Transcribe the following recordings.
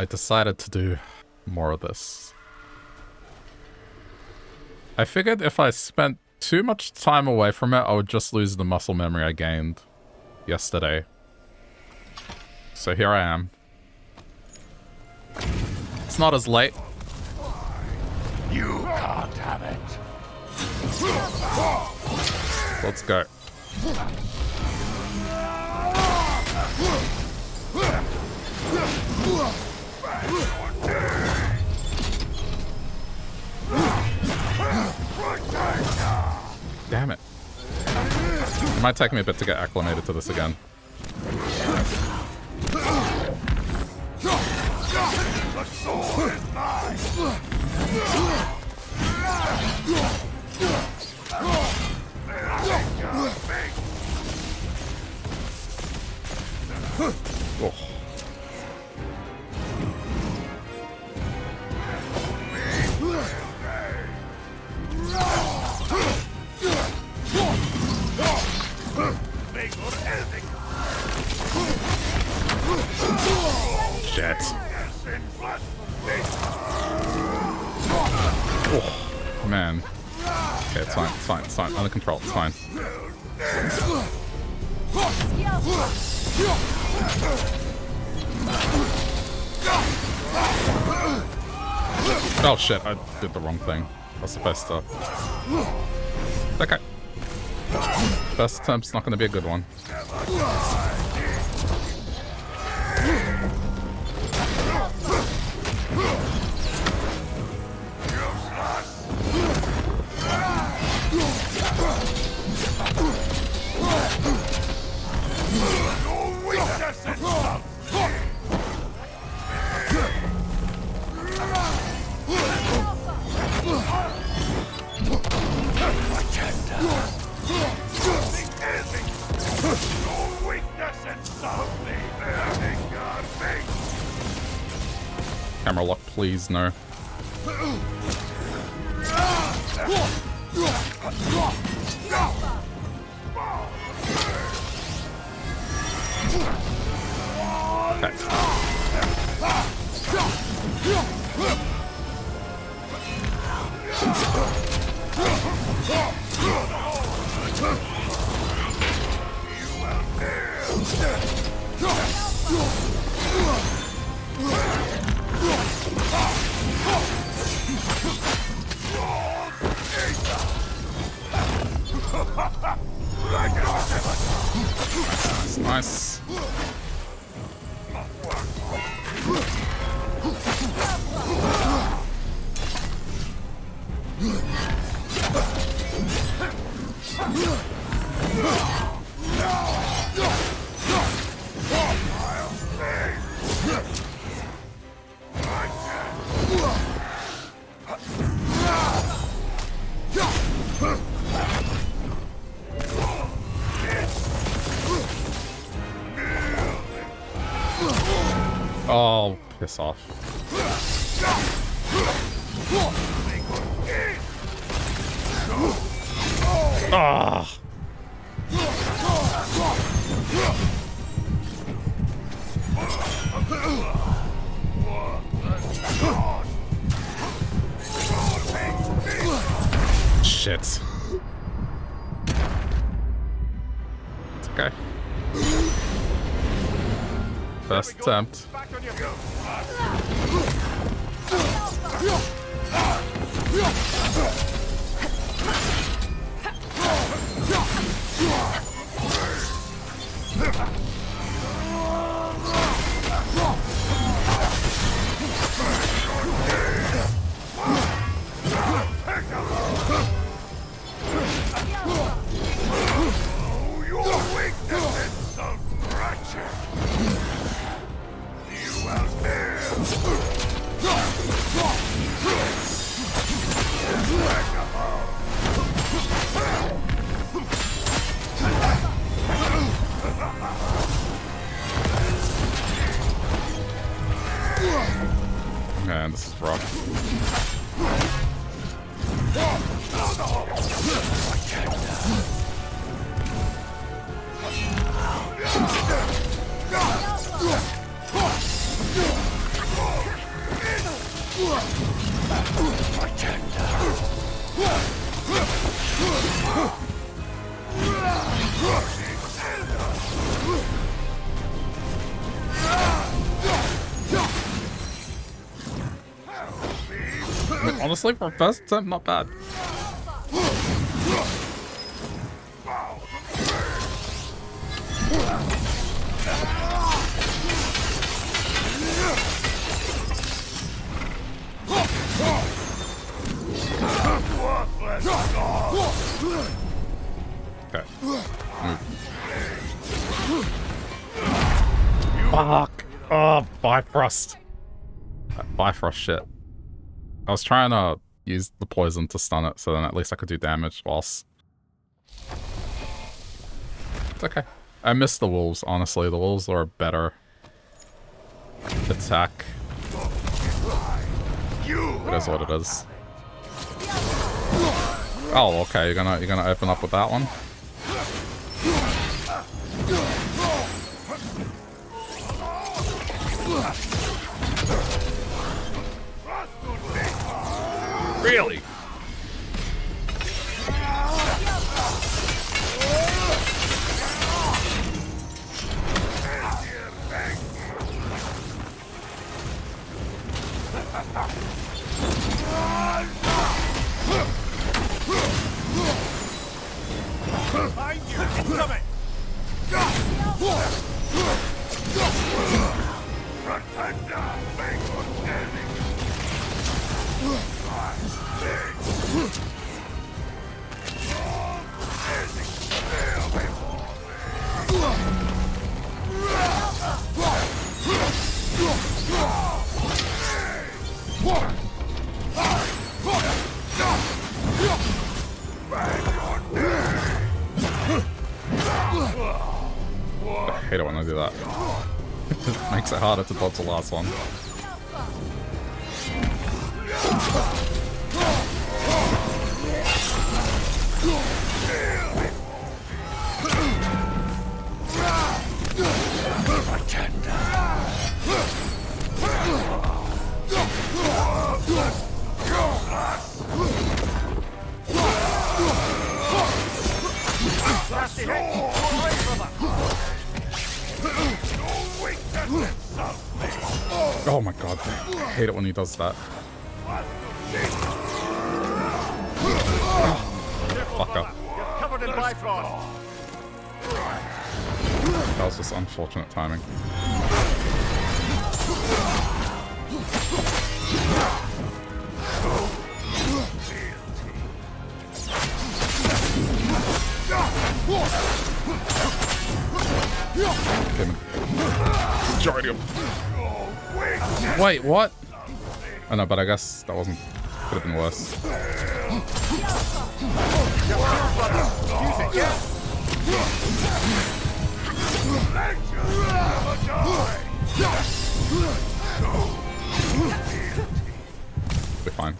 I decided to do more of this. I figured if I spent too much time away from it, I would just lose the muscle memory I gained yesterday. So here I am. It's not as late. You can't have it. Let's go. Damn it. It might take me a bit to get acclimated to this again. The sword is mine. Oh. Shit. Oh, man. Okay, it's fine, it's fine, it's fine. Under control, it's fine. Oh shit, I did the wrong thing. I was supposed to... Okay. First attempt's not gonna be a good one. Camera lock, please, no. Okay. That's nice. Oh, piss off. Ah. Shit. It's okay. First attempt. Oh, your weakness is so wretched. Man, this is rough. Honestly, for a first attempt, not bad. Okay. Fuck! Oh, Bifrost. That Bifrost shit. I was trying to use the poison to stun it, so then at least I could do damage whilst... It's okay. I miss the wolves, honestly. The wolves are a better attack. It is what it is. Oh, okay, you're gonna open up with that one. Really? I hate it when I do that. It makes it harder to dodge the last one. Oh my god, I hate it when he does that. Oh, fuck up. That was just unfortunate timing. Majority of... Wait, what? Oh no, but I guess that wasn't... Could have been worse. We're fine.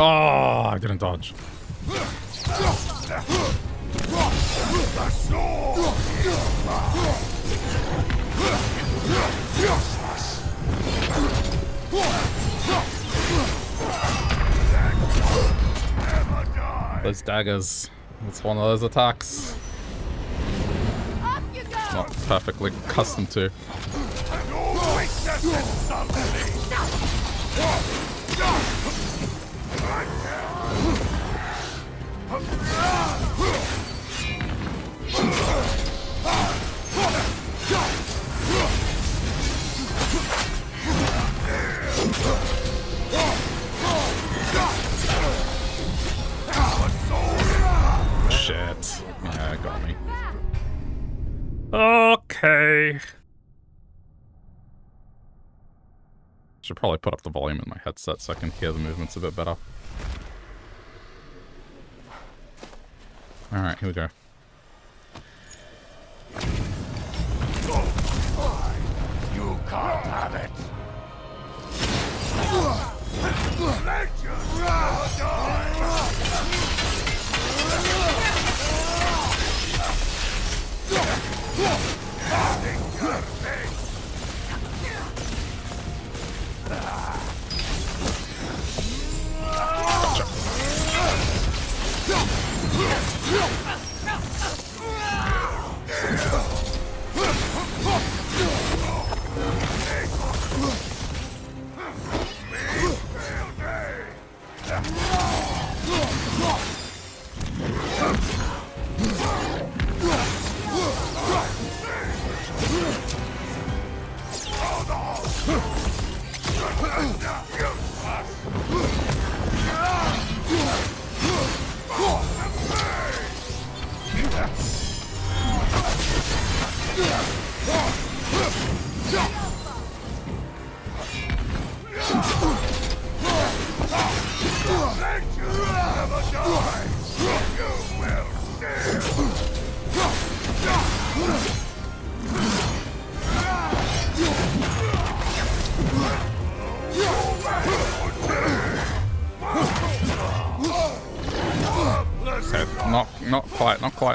Oh, I didn't dodge. Those daggers. It's one of those attacks. Not perfectly accustomed to. Shit. Yeah, it got me. Okay. Should probably put up the volume in my headset so I can hear the movements a bit better. Alright, here we go. You can't have it.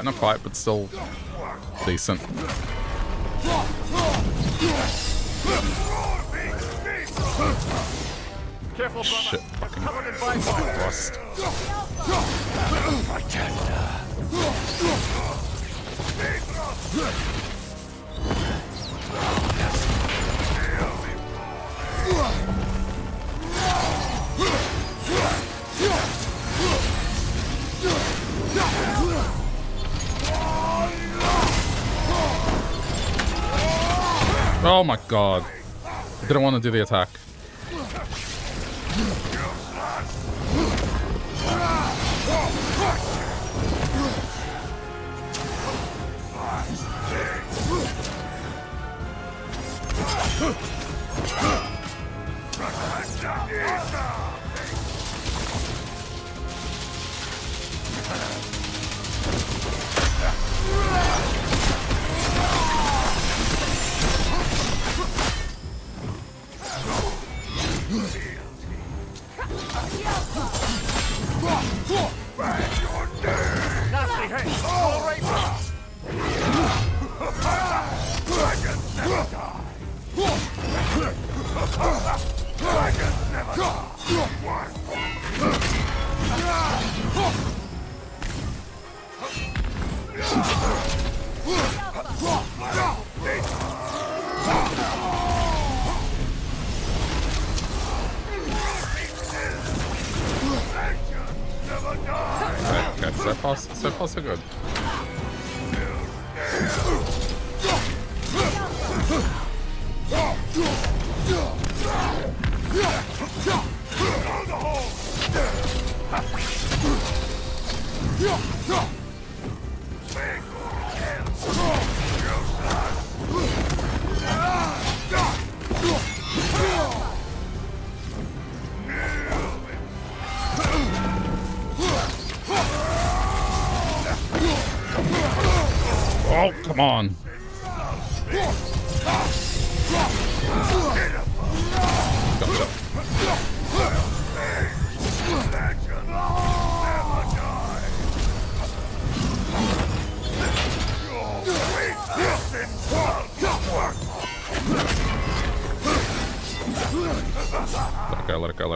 Not quite, but still decent. Careful, shit, fucking Bifrost. Oh my god. I didn't want to do the attack. So good. Come on. Let it go.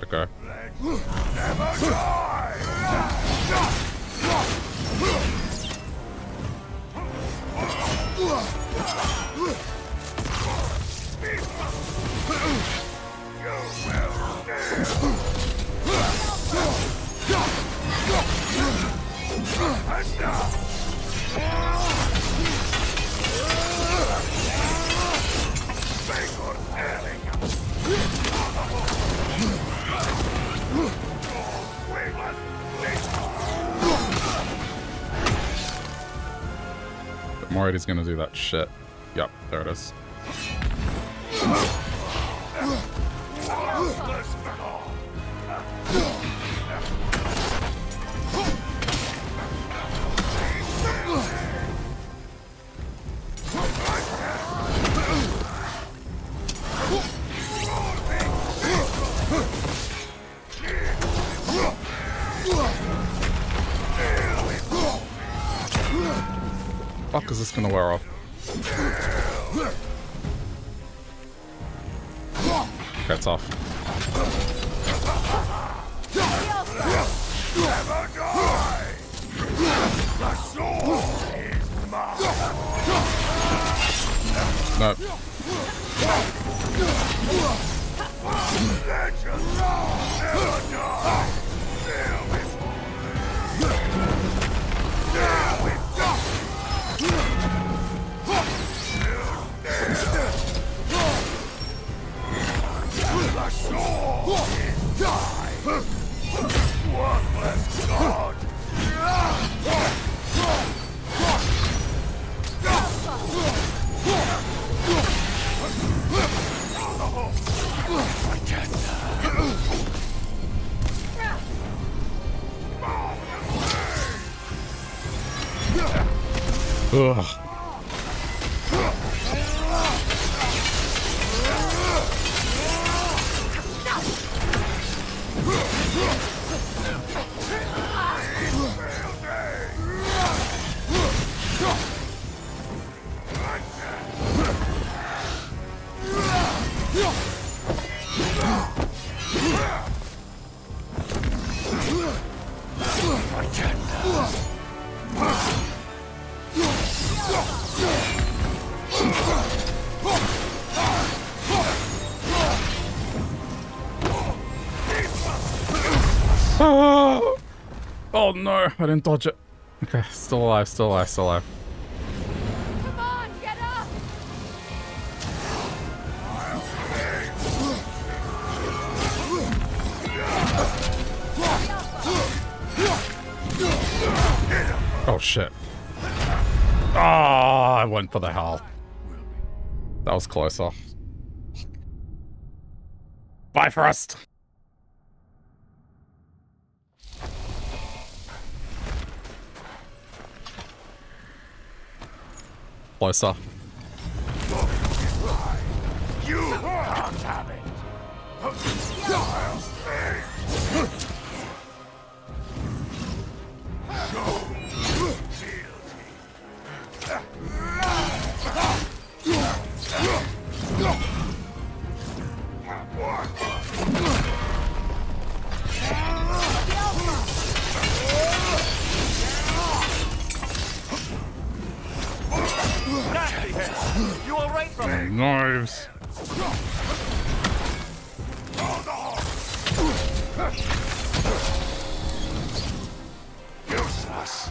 He's gonna do that shit. Yep, there it is. Is this gonna wear off? Okay, it's off. Nope. Ugh. Oh no, I didn't dodge it. Okay, still alive, still alive, still alive. Come on, get up. Oh shit. Oh, I went for the hell. That was closer. Bye, Frost. Closer. You can't have it. You are right from it. Knives. Useless.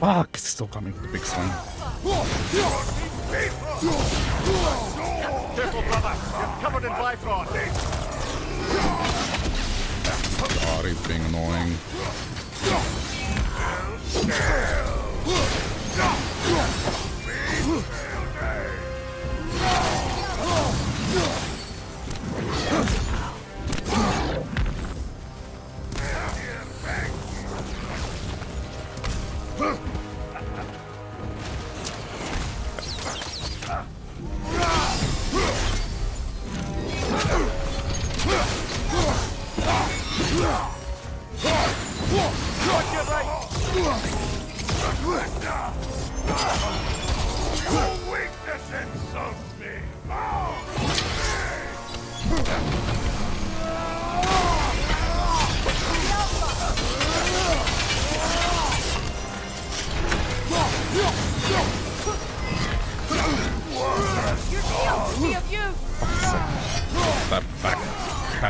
Fuck, it's still coming with the big swing. Careful, brother. You're covered in Bifrost. God, he's being annoying.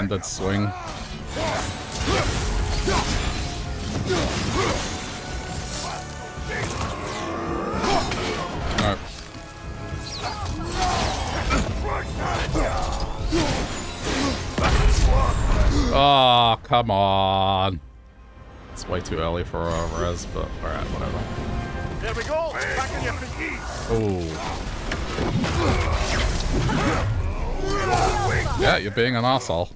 That swing. Oh, come on. It's way too early for a res, but alright, whatever. There we go. Back in your feet. Oh. Yeah, you're being an asshole.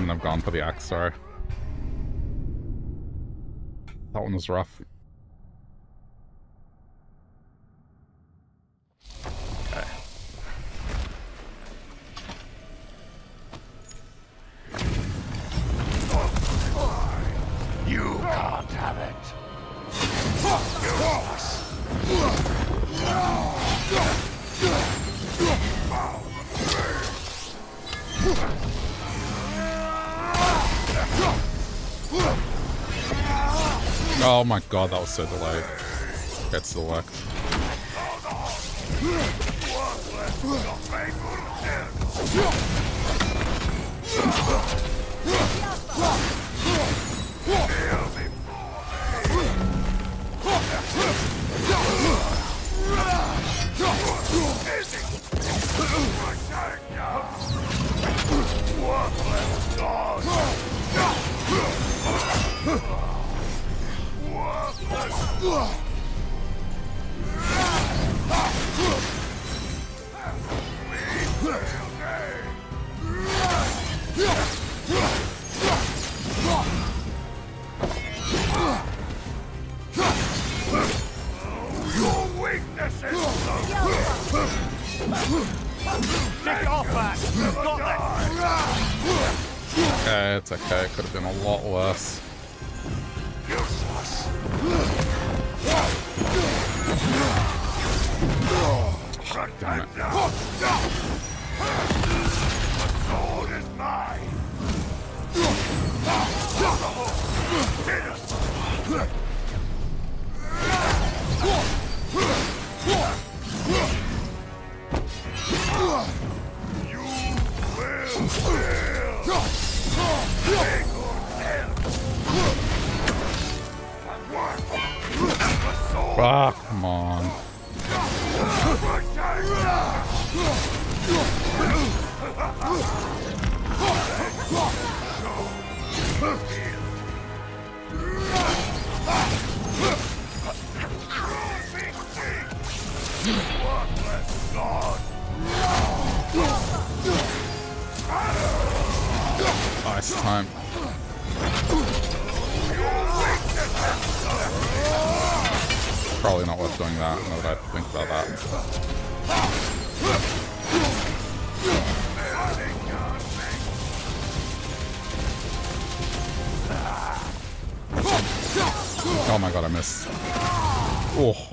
shouldn't have gone for the axe, sorry. That one was rough. Okay. You can't have it. Oh my god, that was so delayed. That's select. Your weakness is take it off back. You've got this. Okay, it's okay. Could have been a lot worse. Damn it. The sword is mine. You will fail. Ah, come on. Nice time. Probably not worth doing that, now that I think about that. Oh my god, I missed. Oh.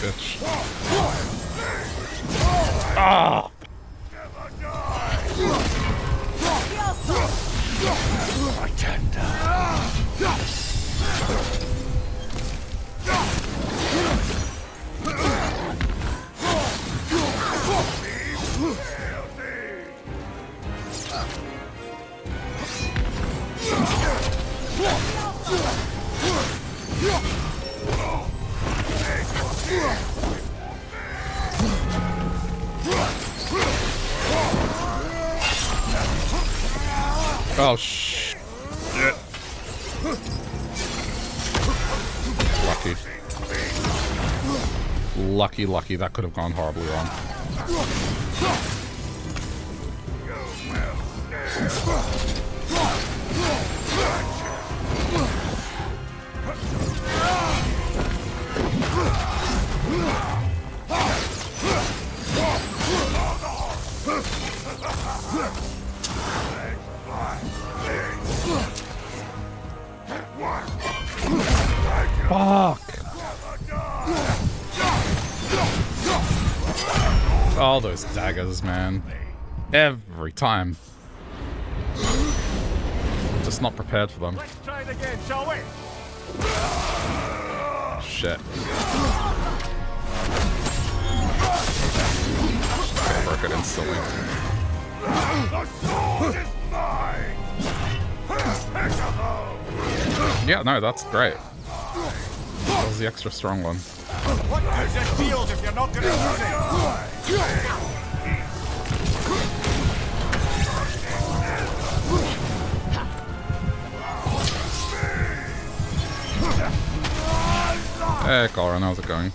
Bitch. Ah! Oh shit. Lucky. Lucky, lucky. That could have gone horribly wrong. Fuck! All those daggers, man. Every time. Just not prepared for them. Let's try it again, shall we? Shit. I broke it instantly. The sword is mine. Yeah, no, that's great. That was the extra strong one. What does it feel if you're not gonna use it? Hey, Goran, how's it going?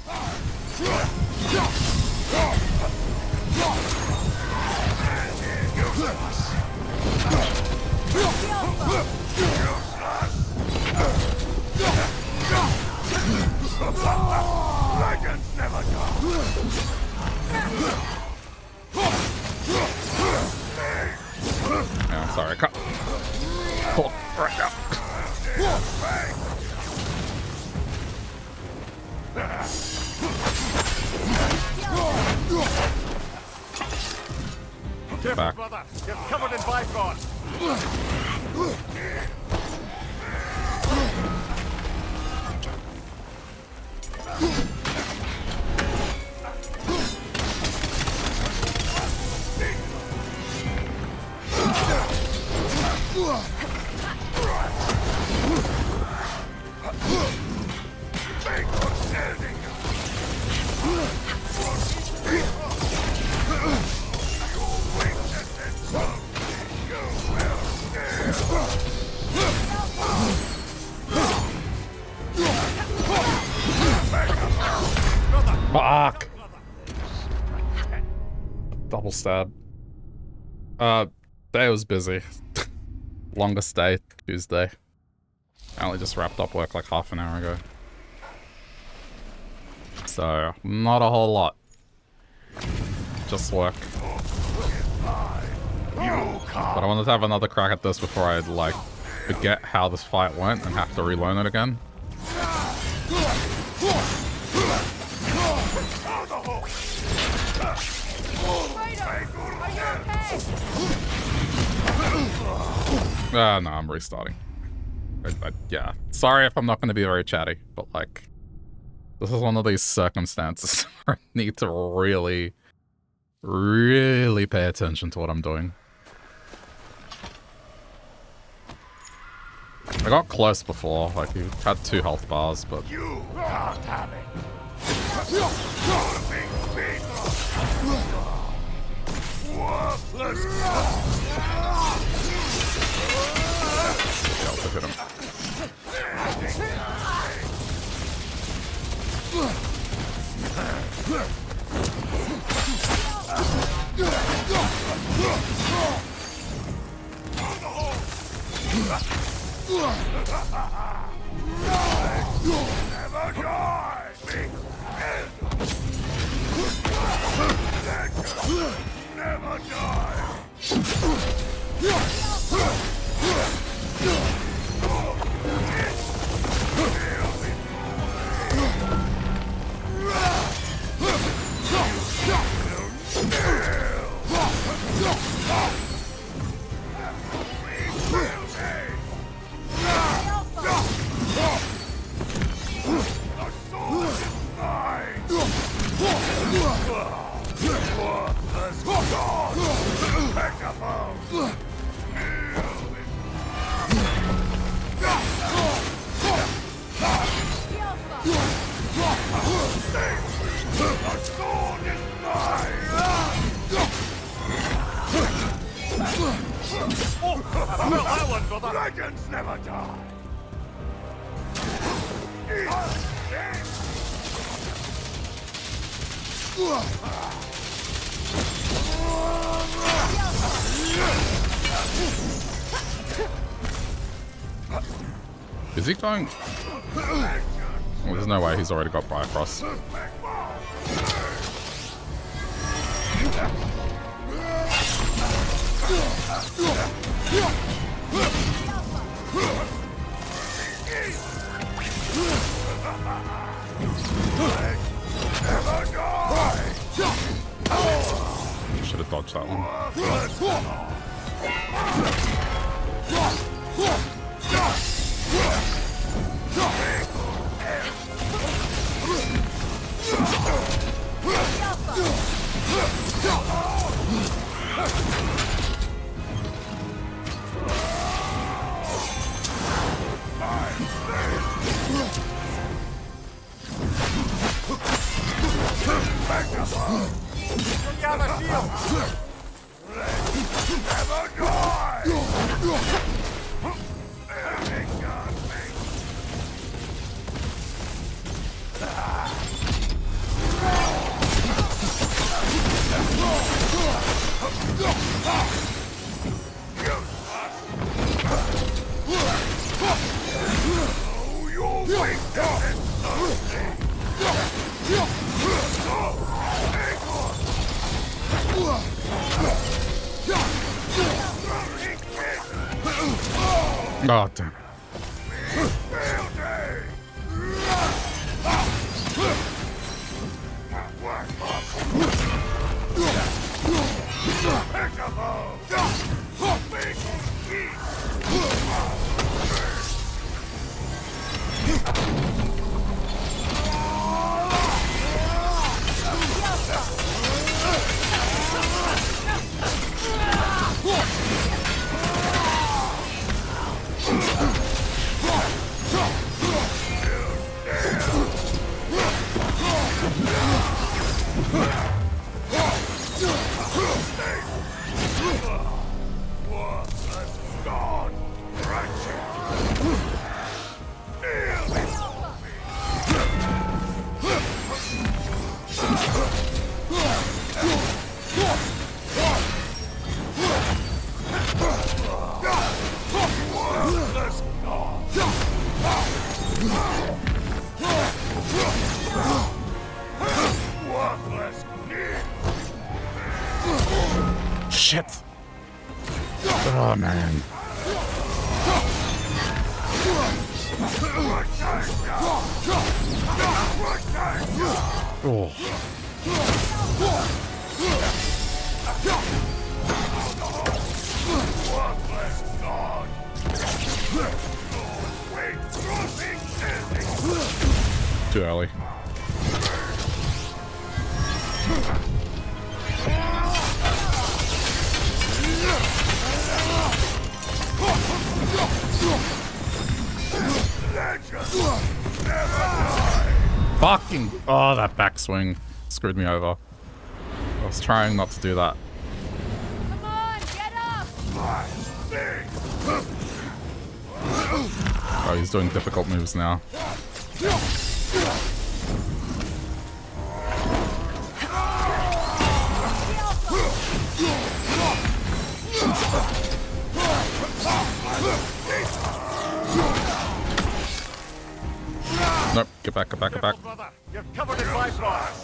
Legends never die. I'm sorry, I can't. Pull right up. Careful, back. Brother. You're covered in Bifrost. Fuck! Double stab. Day was busy. Longest day, Tuesday. I only just wrapped up work like half an hour ago. So, not a whole lot. Just work. But I wanted to have another crack at this before I, like, forget how this fight went and have to reload it again. Ah, no, I'm restarting. Yeah. Sorry if I'm not going to be very chatty, but, like, this is one of these circumstances where I need to really, really pay attention to what I'm doing. I got close before, like, he had 2 health bars, but... You can't have it. Yeah, I'll hit him. Never die. Never die. Legends never die. Is he going? Well, there's no way he's already got Bifrost. Should have dodged that one. Oh, damn it. Fucking... Oh, that backswing screwed me over. I was trying not to do that. Come on, get up! Oh, he's doing difficult moves now. Nope, get back, get back, get back. Brother. You're covered in Bifrost.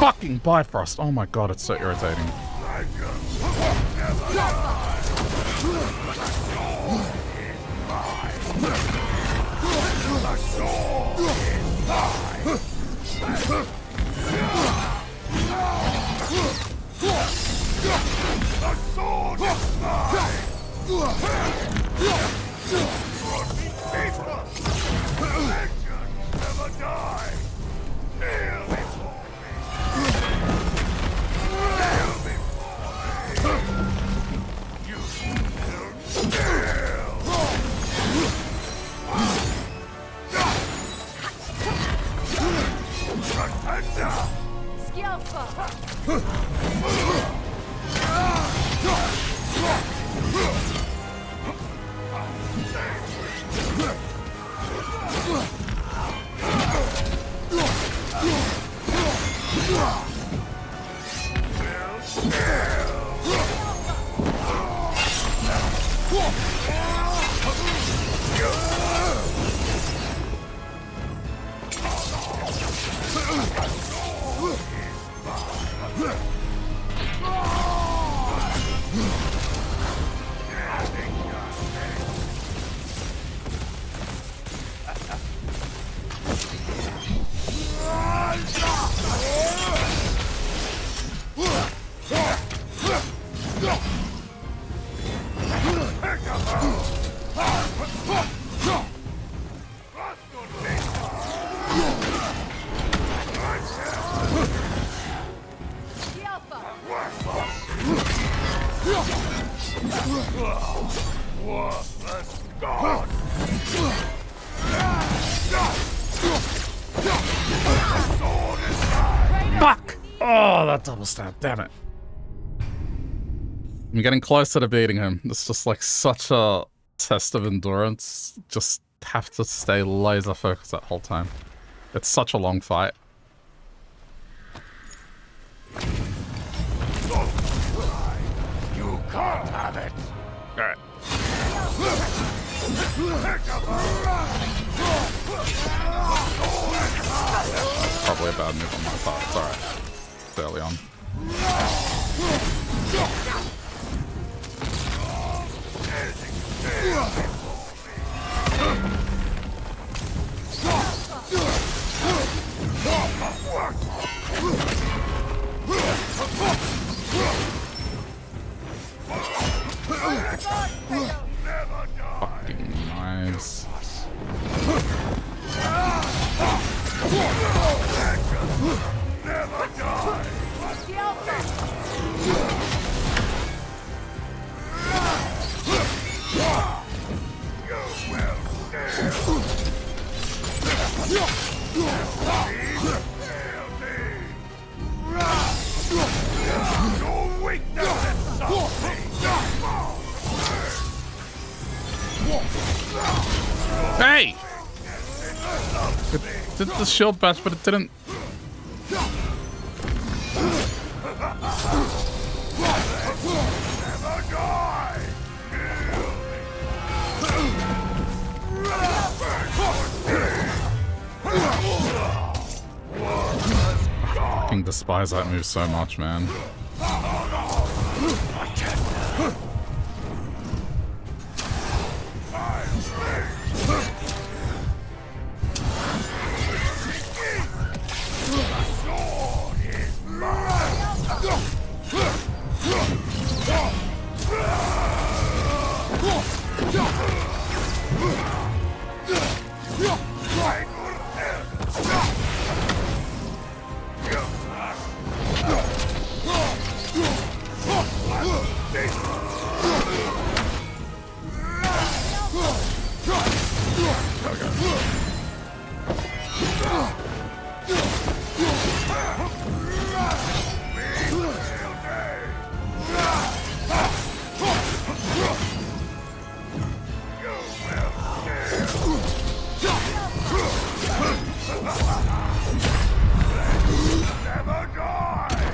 Fucking Bifrost! Oh my god, it's so irritating. Double stab, damn it. I'm getting closer to beating him. It's just like such a test of endurance. Just have to stay laser focused that whole time. It's such a long fight. You can't have it. All right. That's probably a bad move on my part. It's all right. It's early on. Fucking knives. Never die! You will fail. Your weakness is something. Hey! It did the shield bash, but it didn't. Never die! I fucking despise that move so much, man.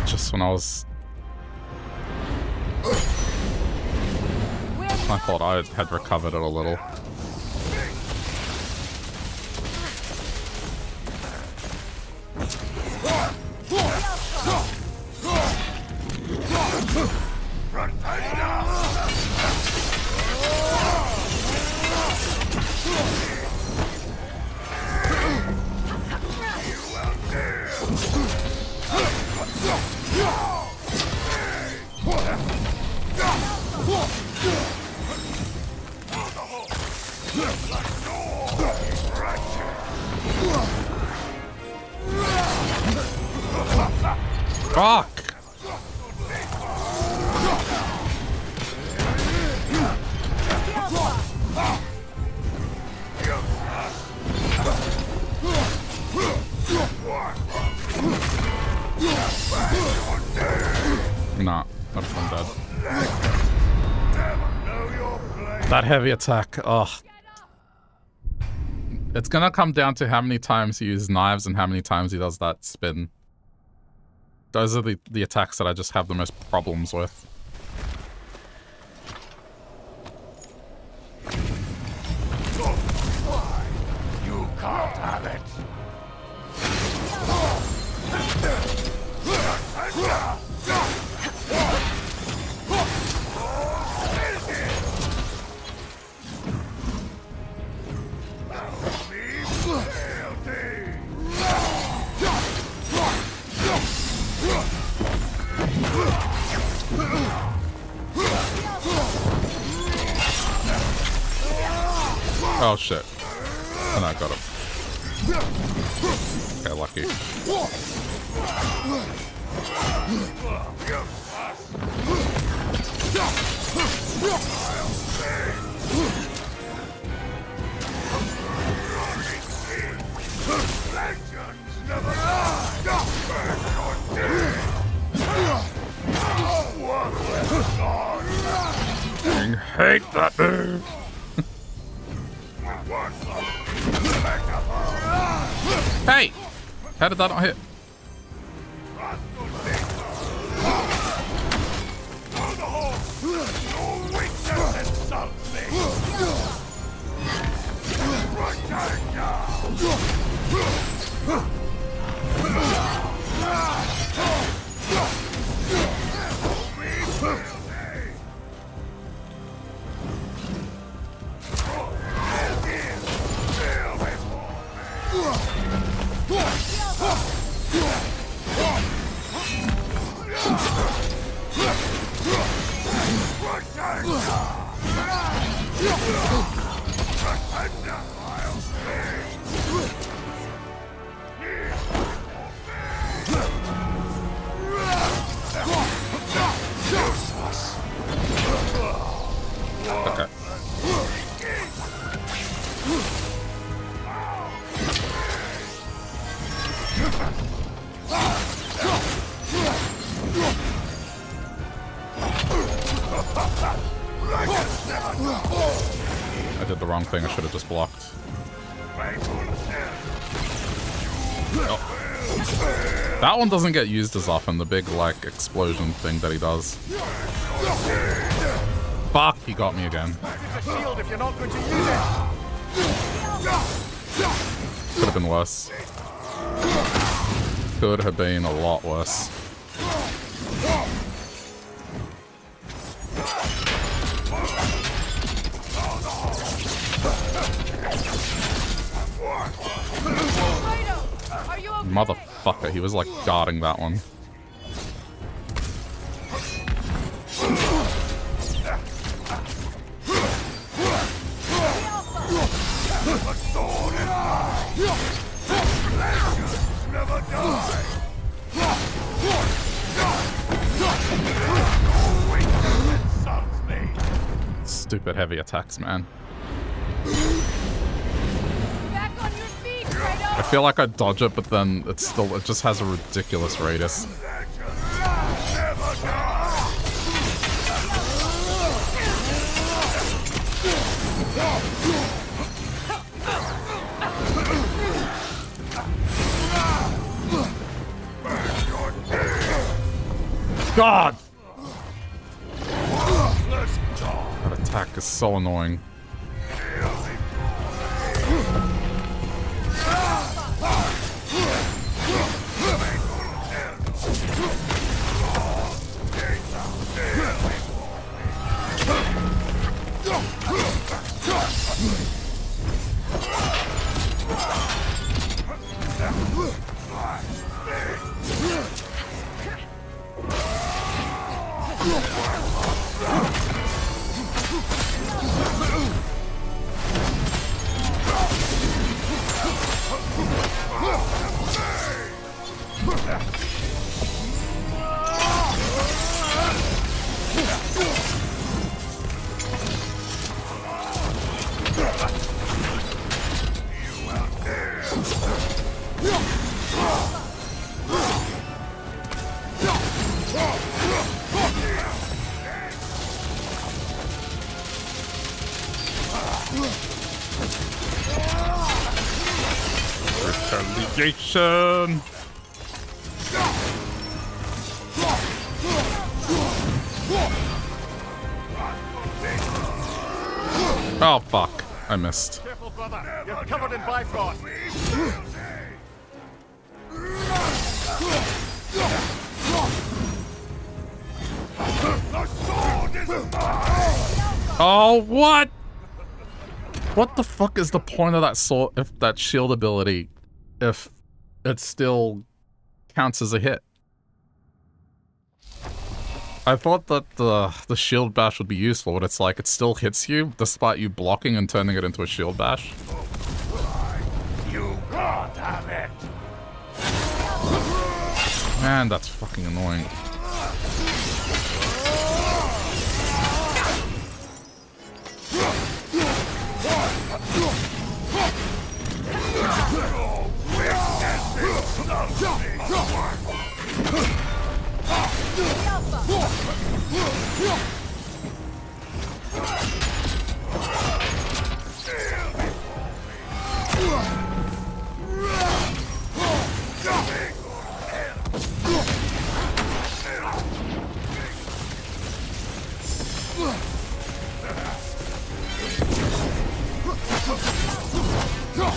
Just when I was... I thought I had recovered it a little. Fuck! Nah, not if I'm dead. That heavy attack, ugh. It's gonna come down to how many times he uses knives and how many times he does that spin. Those are the attacks that I just have the most problems with. You can't have it. Oh shit. And I got him. Okay, lucky. I hate that move. Hey! How did that not hit? Thing I should have just blocked. Oh. That one doesn't get used as often, the big like explosion thing that he does. Fuck, he got me again. Could have been worse. Could have been a lot worse. Motherfucker, he was like guarding that one. Stupid heavy attacks, man. I feel like I dodge it, but then it's still, it just has a ridiculous radius. God! That attack is so annoying. Retaliation. Oh fuck, I missed. Careful, brother. You're covered in Bifrost. Oh, what? What the fuck is the point of that sword, if that shield ability, if it still counts as a hit? I thought that the shield bash would be useful, but it's like it still hits you despite you blocking and turning it into a shield bash. You can't have it. Man, that's fucking annoying. Holy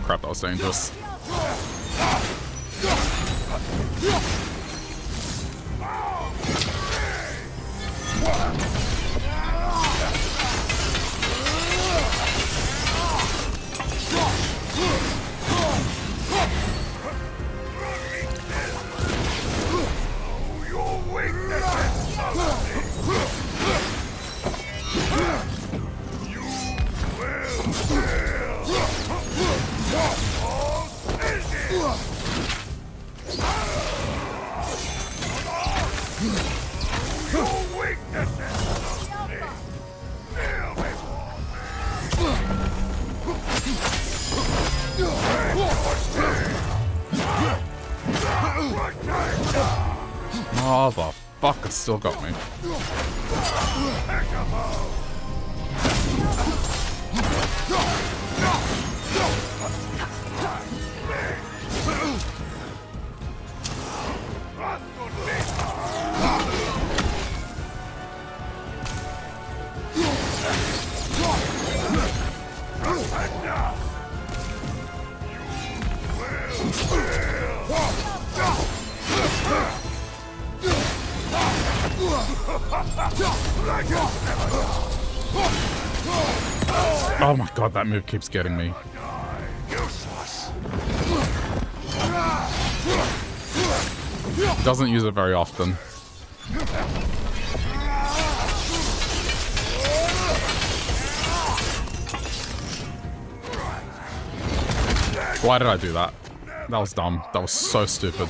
crap, that was dangerous. Motherfucker still got me. Oh my god, that move keeps getting me. Doesn't use it very often. Why did I do that? That was dumb. That was so stupid.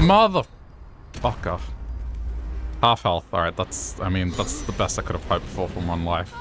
Motherfucker. Half health. Alright, that's, I mean, that's the best I could have hoped for from one life.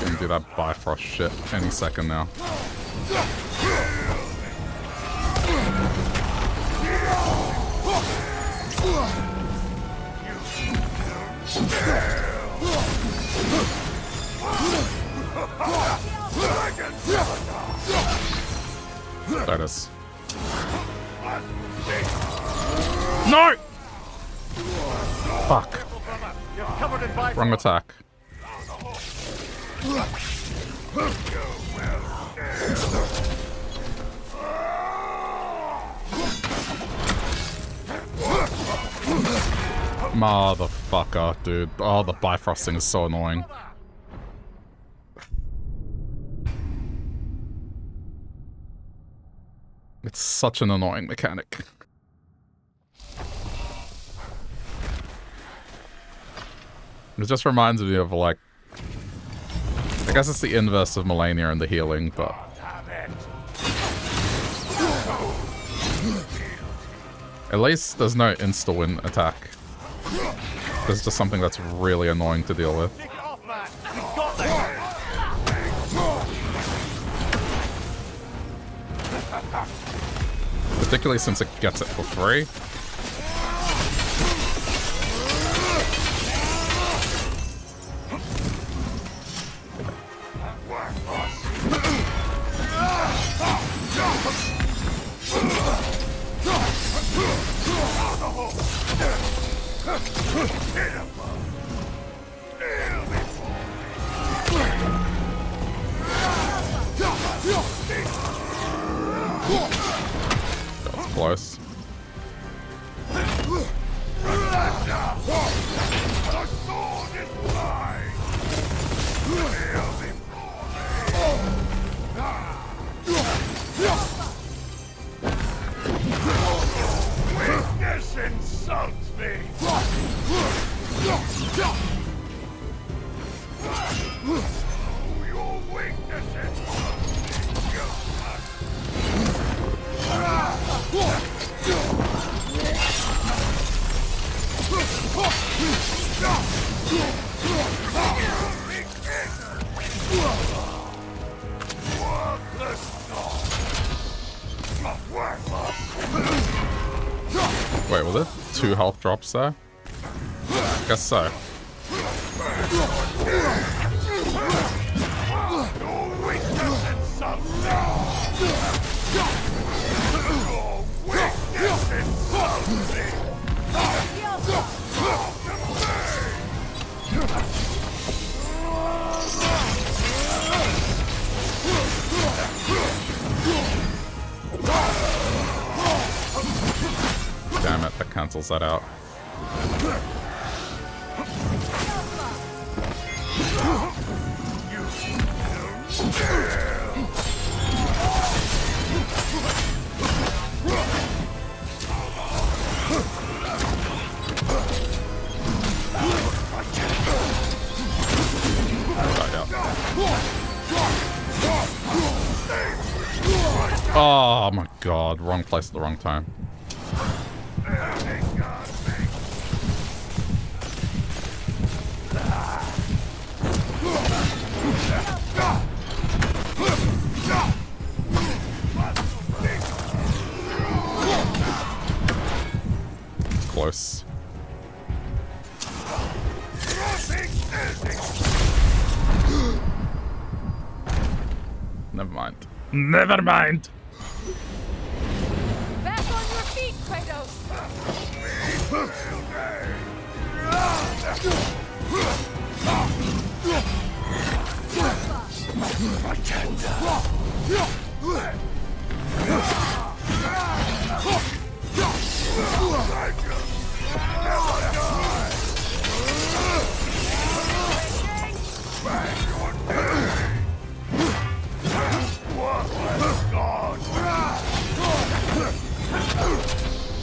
Gonna do that Bifrost shit any second now. That is. No! Fuck. Wrong attack. Motherfucker, dude. Oh, the Bifrost thing is so annoying. It's such an annoying mechanic. It just reminds me of, like, I guess it's the inverse of Melania and the healing, but at least there's no insta-win attack. There's just something that's really annoying to deal with. particularly since it gets it for free. Wait, were there two health drops there? I guess so. Damn it, that cancels that out. Oh my god, wrong place at the wrong time. Close. Never mind. Never mind. Back on your feet, Kratos.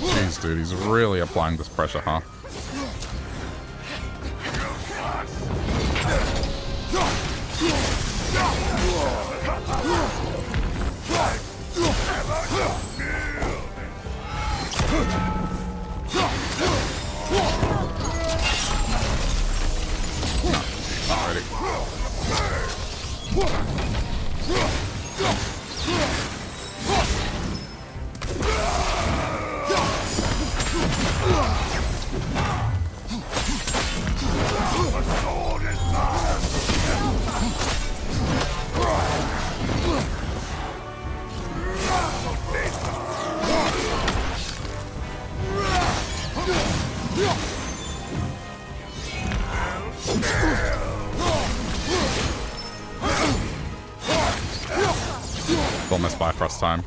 Jeez, dude, he's really applying this pressure, huh? Almost Bifrost time.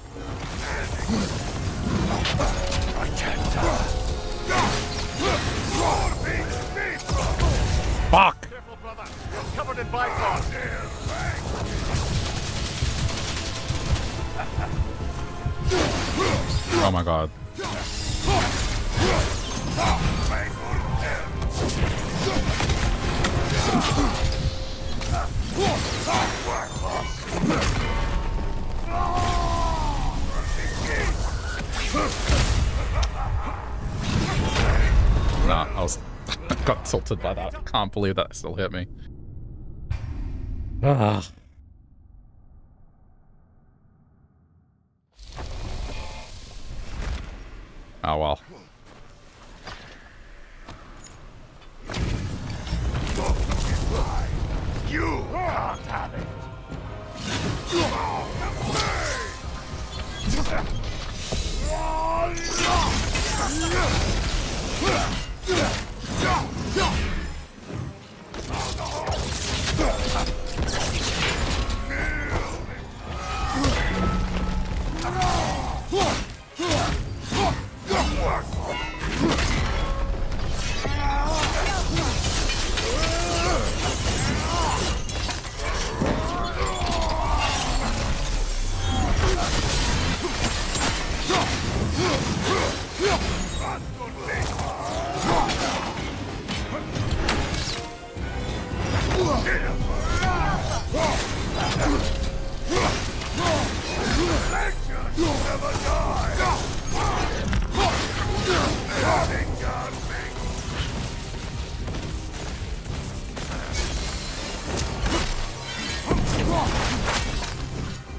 Fuck! Careful, brother. You're covered in Bifrost. Oh my god. Nah, I got tilted by that. I can't believe that still hit me. Ah. Oh well. You can't have it.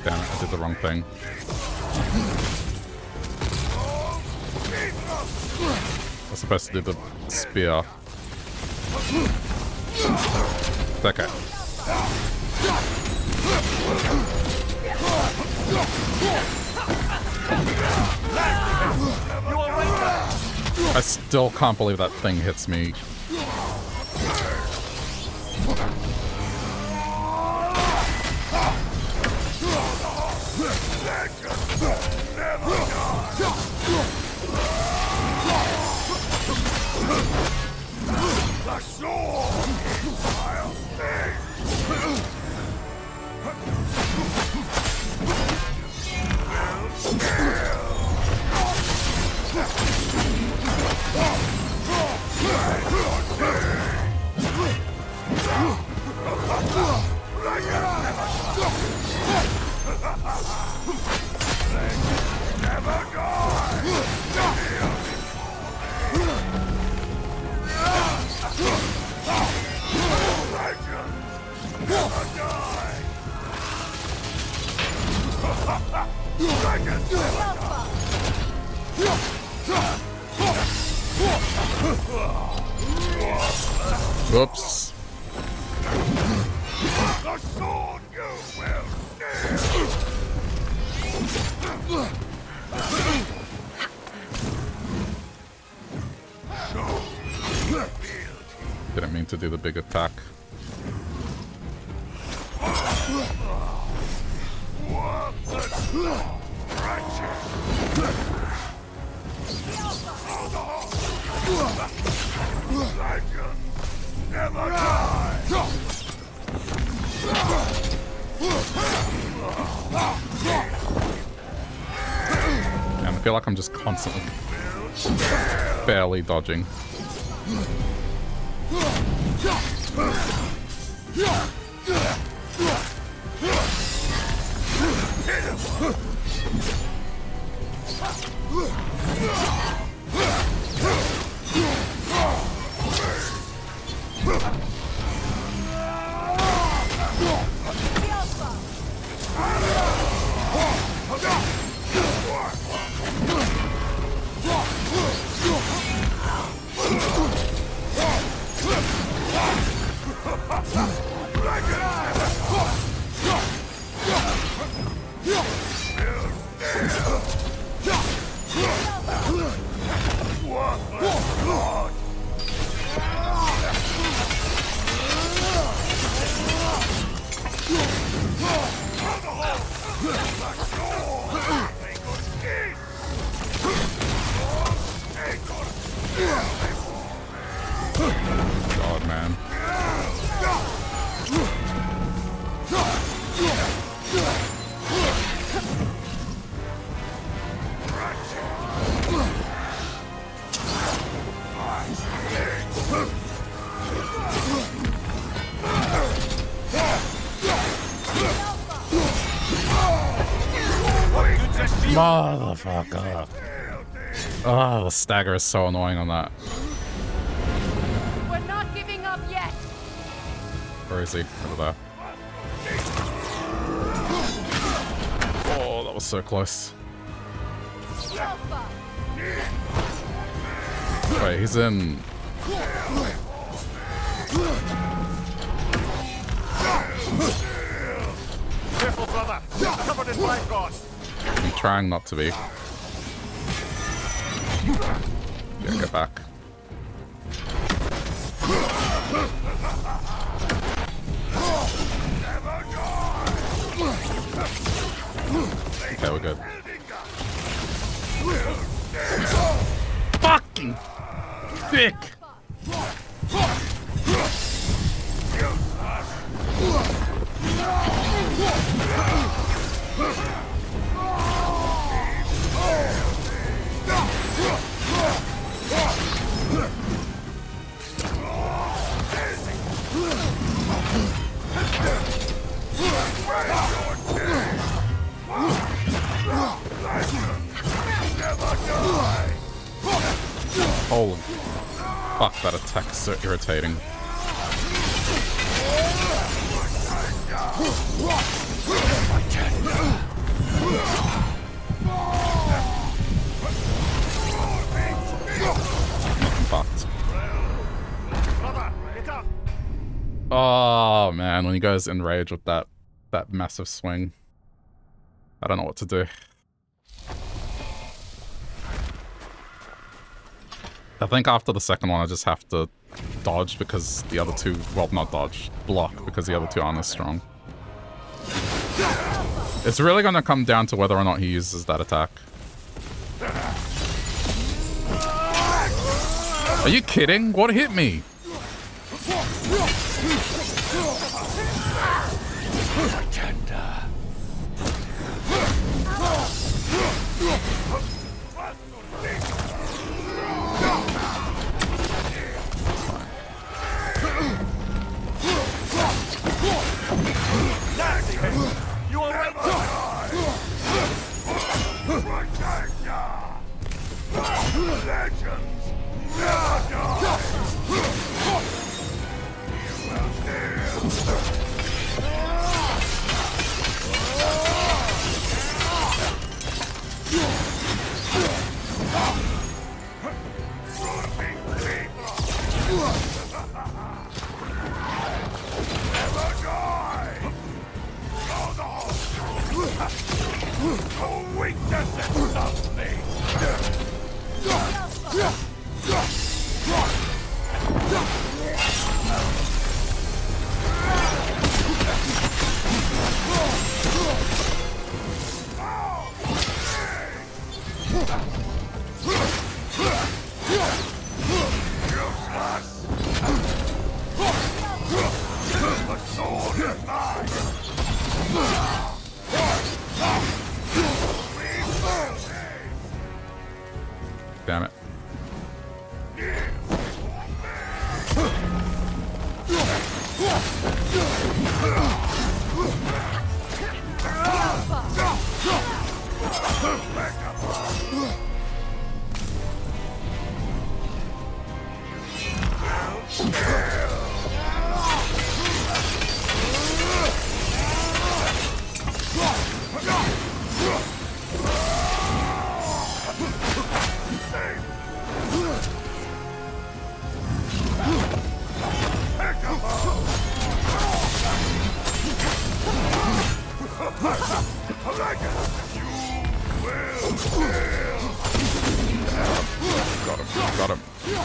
Damn it, I did the wrong thing. I was supposed to do the spear. It's okay. I still can't believe that thing hits me. Whoops. The sword you will dare. Didn't mean to do the big attack. And I feel like I'm just constantly barely dodging. God, man. Motherfucker. Oh, the stagger is so annoying on that. We're not giving up yet. Where is he? Over there. Oh, that was so close. Alpha. Right, he's in... Careful, brother. Covered in Bifrost. I'm trying not to be. Yeah, get back. Okay, we're good. Fucking dick! Holy fuck, that attack's so irritating. Fucked. Oh man, when you guys enrage with that massive swing, I don't know what to do. I think after the second one, I just have to dodge because the other two, well, not dodge, block because the other two aren't as strong. It's really going to come down to whether or not he uses that attack. Are you kidding? What hit me? Damn it.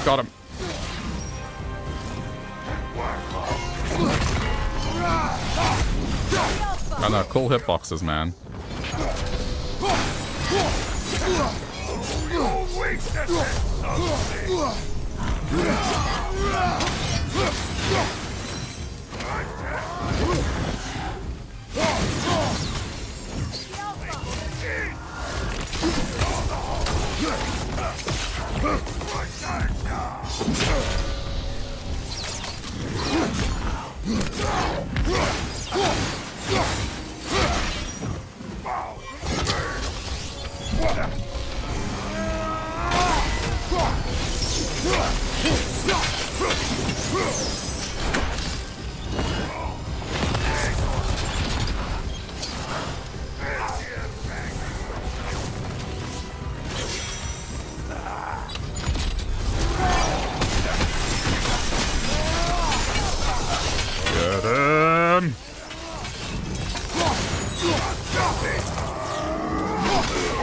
Got him. I know, cool hitboxes, man.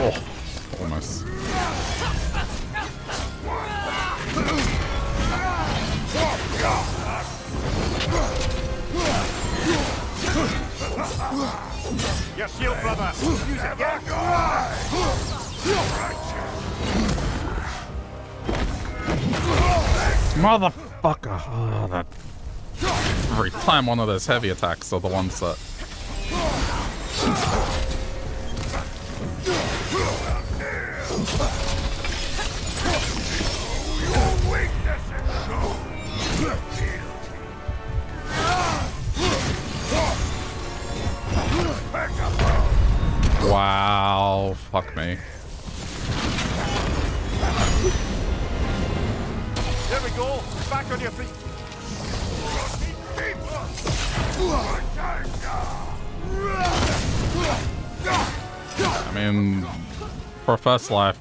Oh, almost. Your shield, brother. Use it. Motherfucker. Oh, that. Every time one of those heavy attacks are the ones that. Wow, fuck me. There we go. Back on your feet. I mean, for first life.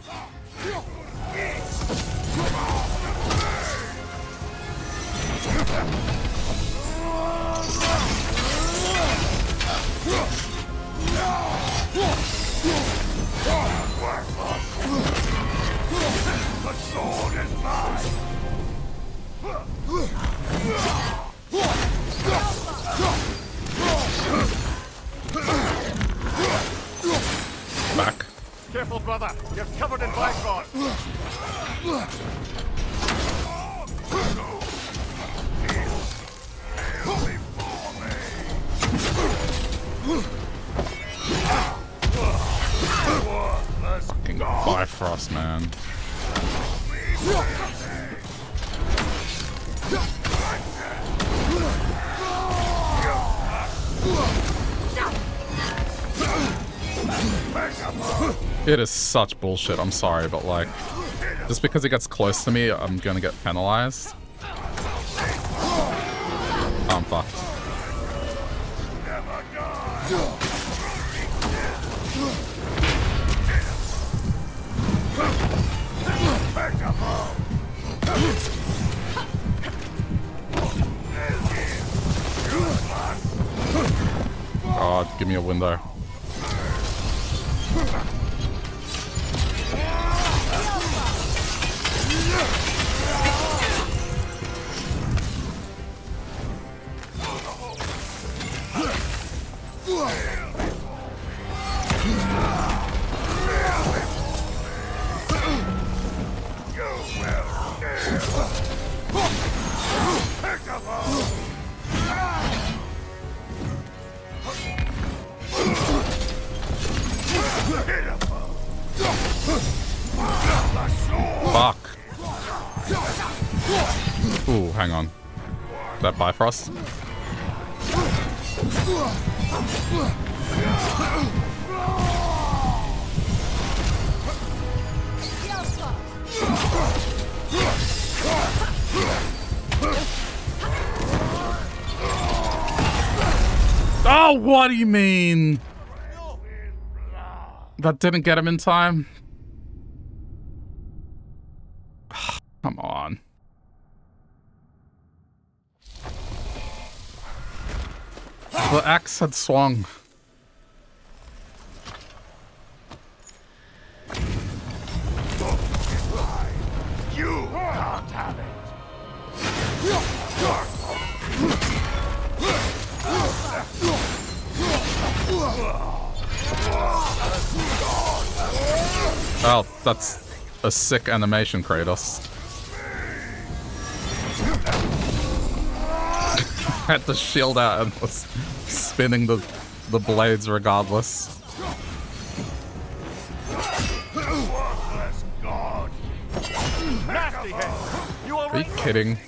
The sword is mine. Back. Careful, brother. You're covered in Bifrost. Fucking Bifrost, man. It is such bullshit, I'm sorry, but like, just because it gets close to me, I'm gonna get penalized. Oh, I'm fucked. God, give me a window. Fuck. Ooh, hang on. Is that Bifrost? Oh, what do you mean? That didn't get him in time? Come on. The axe had swung. You can't have it. Oh, that's a sick animation, Kratos. Had the shield out and was spinning the blades regardless. Are you kidding?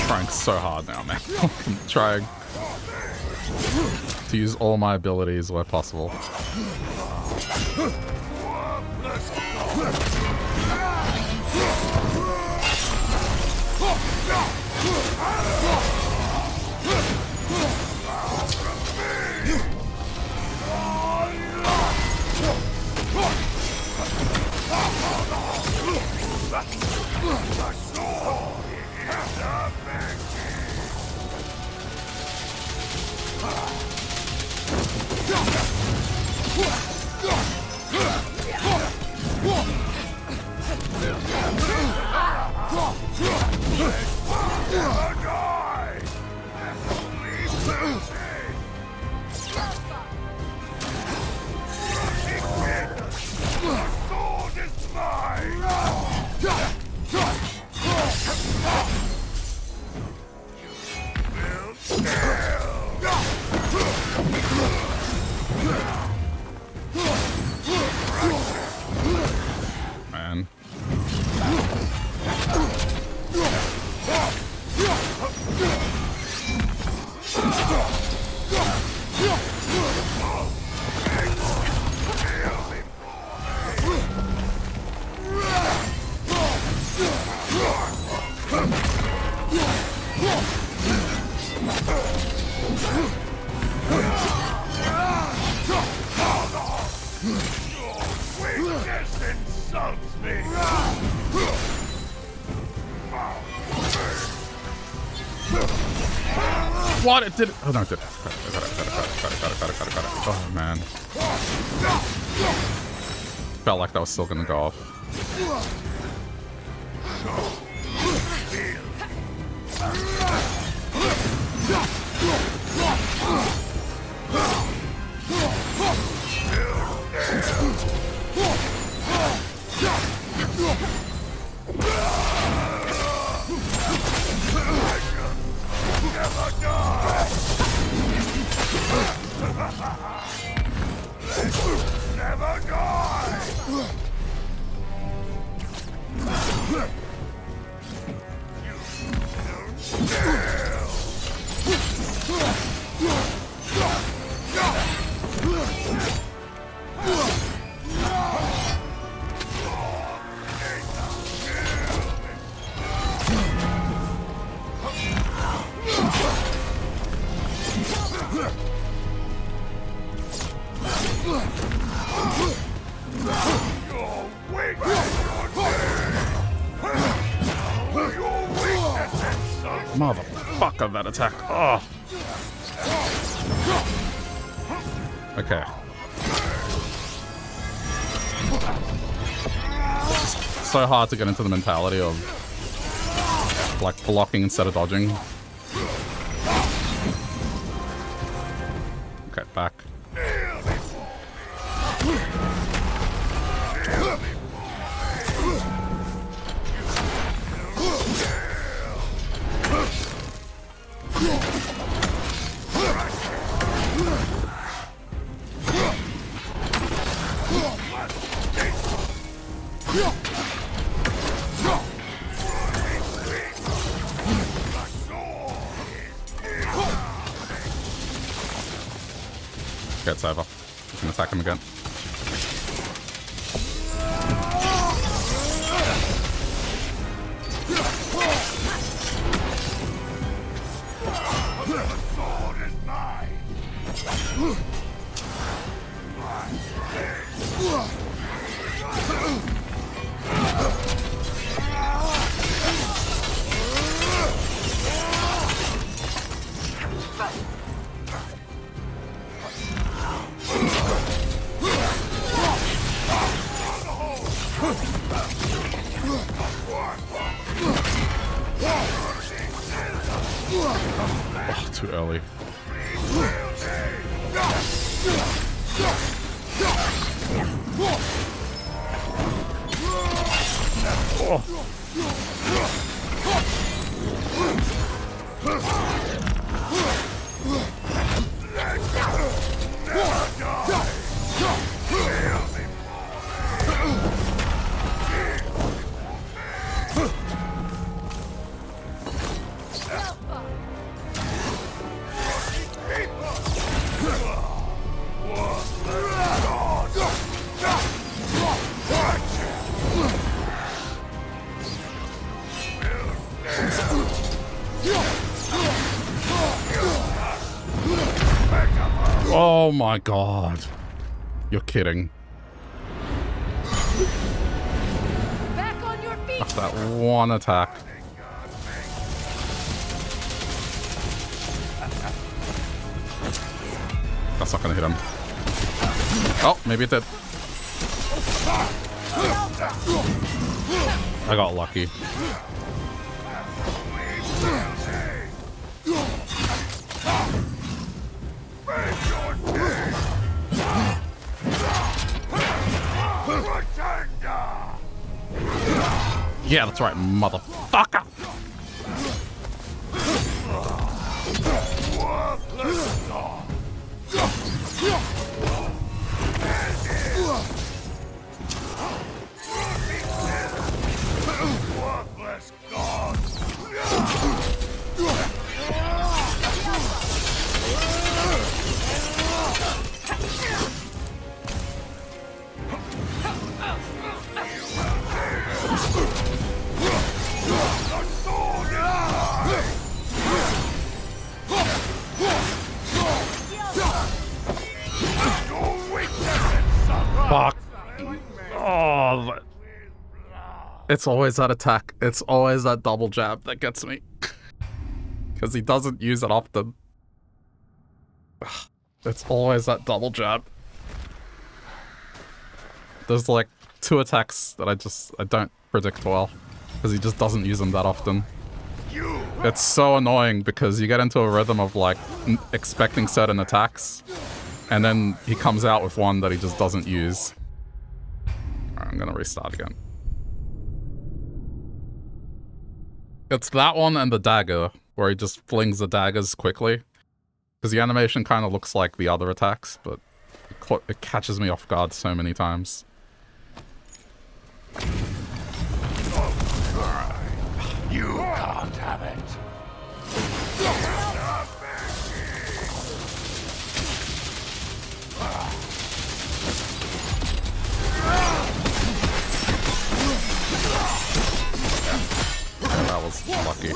Trying so hard now, man. I'm trying to use all my abilities where possible. What? It did it. Oh, no, it did it. Cut it. Oh, man. Felt like that was still gonna go off. Motherfucker, that attack. Oh. Okay. It's so hard to get into the mentality of like blocking instead of dodging. Okay, back. It's over. You can attack him again. Oh my god. You're kidding. Back on your feet. That's that one attack. That's not gonna hit him. Oh, maybe it did. I got lucky. Yeah, that's right, motherfucker. It's always that attack. It's always that double jab that gets me. Because he doesn't use it often. It's always that double jab. There's like two attacks that I don't predict well. Because he just doesn't use them that often. It's so annoying because you get into a rhythm of like expecting certain attacks. And then he comes out with one that he just doesn't use. Alright, I'm going to restart again. It's that one and the dagger, where he just flings the daggers quickly. Because the animation kind of looks like the other attacks, but it catches me off guard so many times. You can't have it. That was lucky.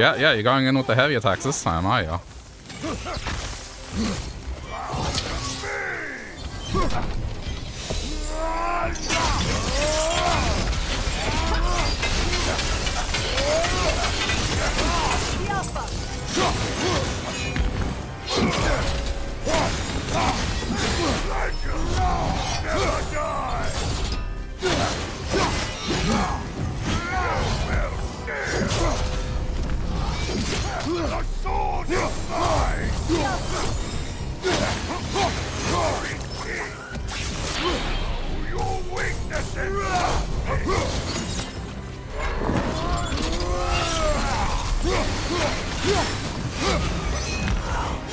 Yeah, you're going in with the heavy attacks this time, are you?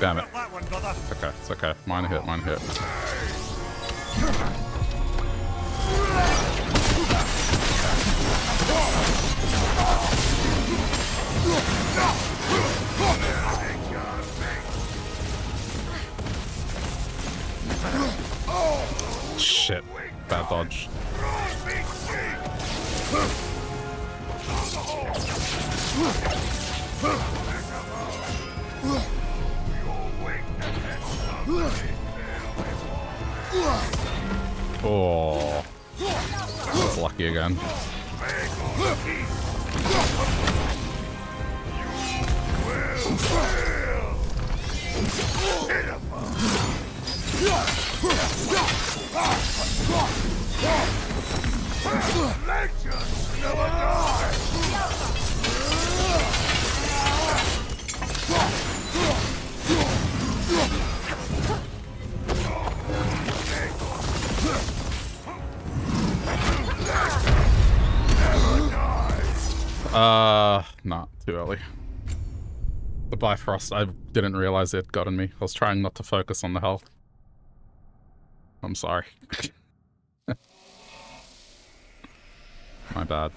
Damn it. Okay, it's okay. Mine hit, mine hit. Shit. Bad dodge. Oh, I was lucky again. early. The Bifrost, I didn't realize it got in me. I was trying not to focus on the health. I'm sorry. My bad.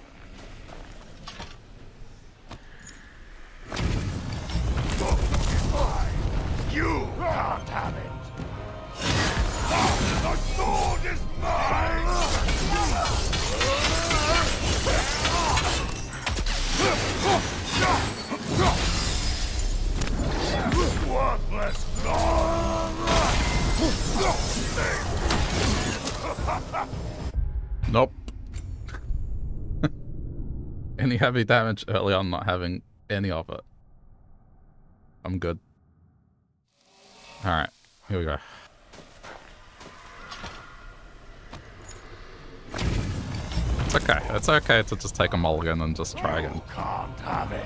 You can't have it! The sword is mine! Worthless god! Nope. Any heavy damage early on, not having any of it. I'm good. Alright, here we go. It's okay. It's okay to just take a mulligan and just try again. You can't have it.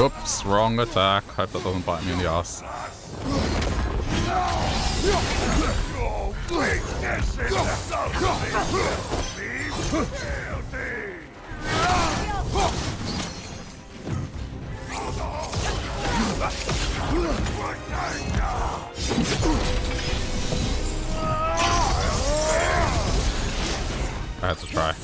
Oops, wrong attack. Hope that doesn't bite me in the ass. I had to try.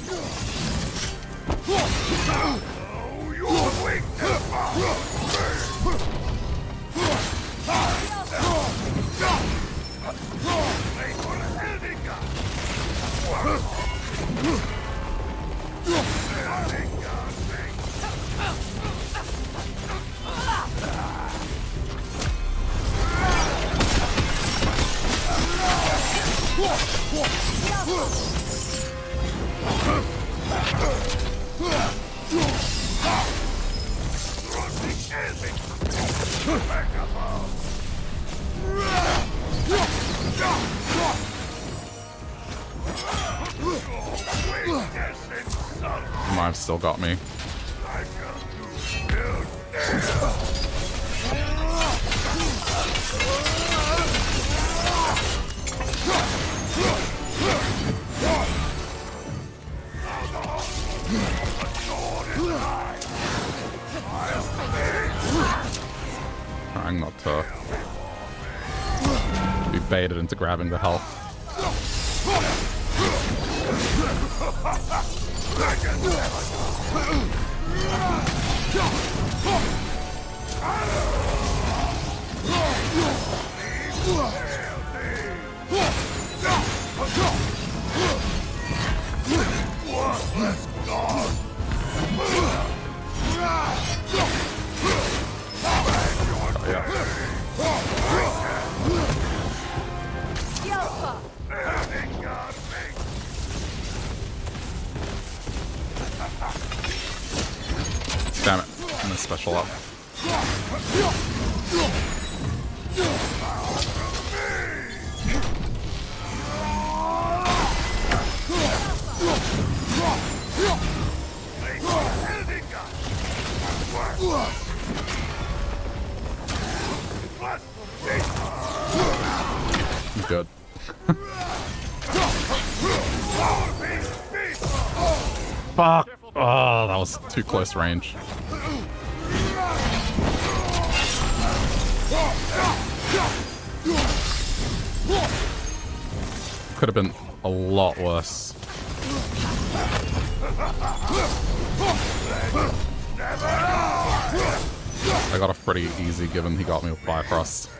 Mine's still got me. Trying not to be baited into grabbing the health. Damn it, I'm gonna special up. Good. Fuck! Oh, that was too close range. Could have been a lot worse. I got off pretty easy given he got me with Bifrost.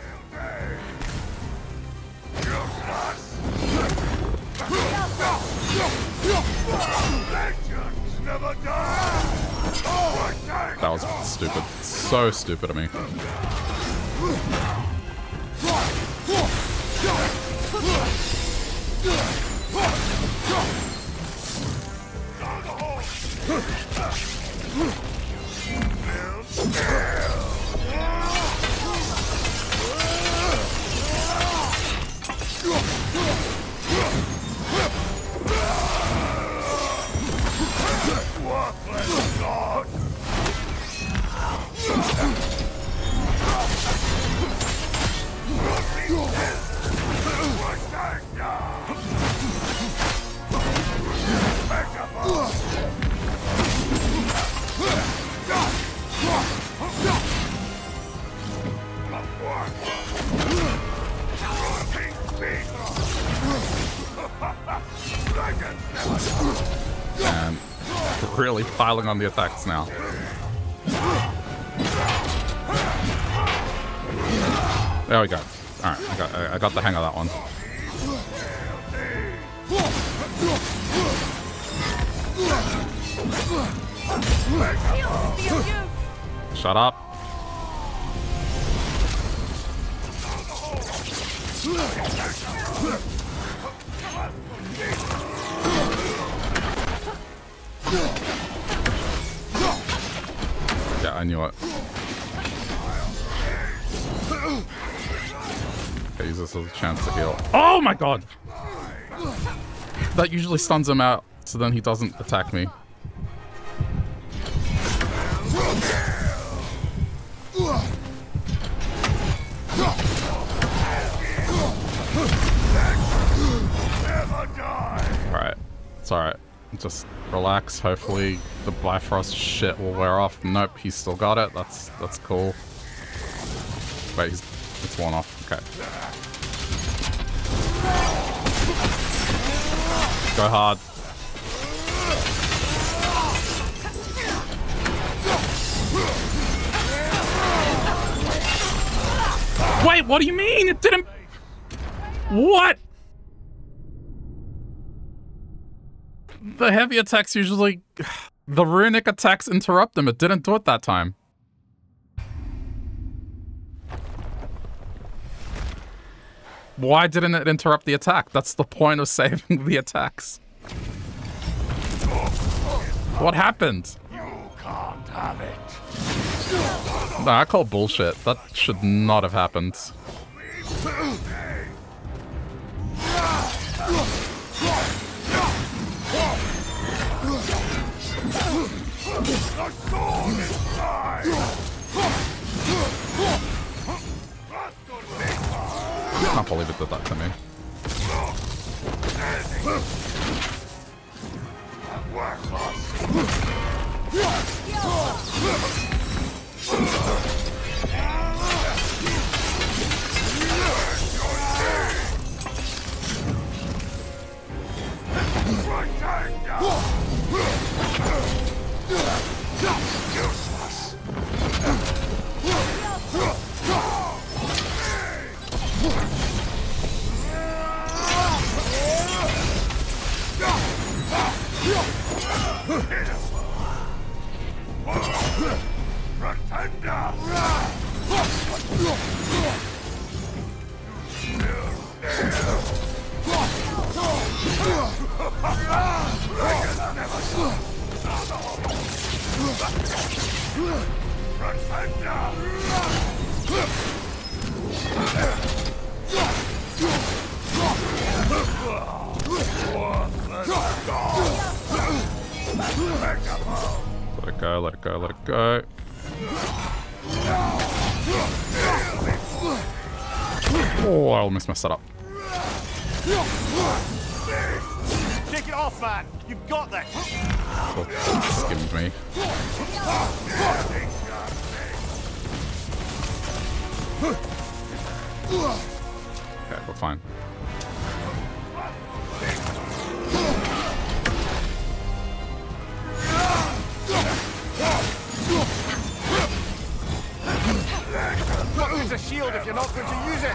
That was stupid. So stupid of me. piling on the attacks now. There we go. Alright, I got the hang of that one. Shut up. Yeah, I knew it. Okay, use this as a chance to heal. Oh my god! That usually stuns him out, so then he doesn't attack me. Alright, it's alright. Just relax, hopefully the Bifrost shit will wear off. Nope, he's still got it, that's cool. Wait, it's worn off, okay. Go hard. Wait, what do you mean? It didn't... What? The heavy attacks usually... The runic attacks interrupt them. It didn't do it that time. Why didn't it interrupt the attack? That's the point of saving the attacks. What happened? You can't have it. Nah, I call bullshit. That should not have happened. The sword is mine. I can't believe it did that to me. Useless. Let it go, let it go, let it go. Oh, I almost messed that up. Take it off, man. You've got that. Oh, skimmed me. Okay, we're fine. Don't use a shield if you're not going to use it.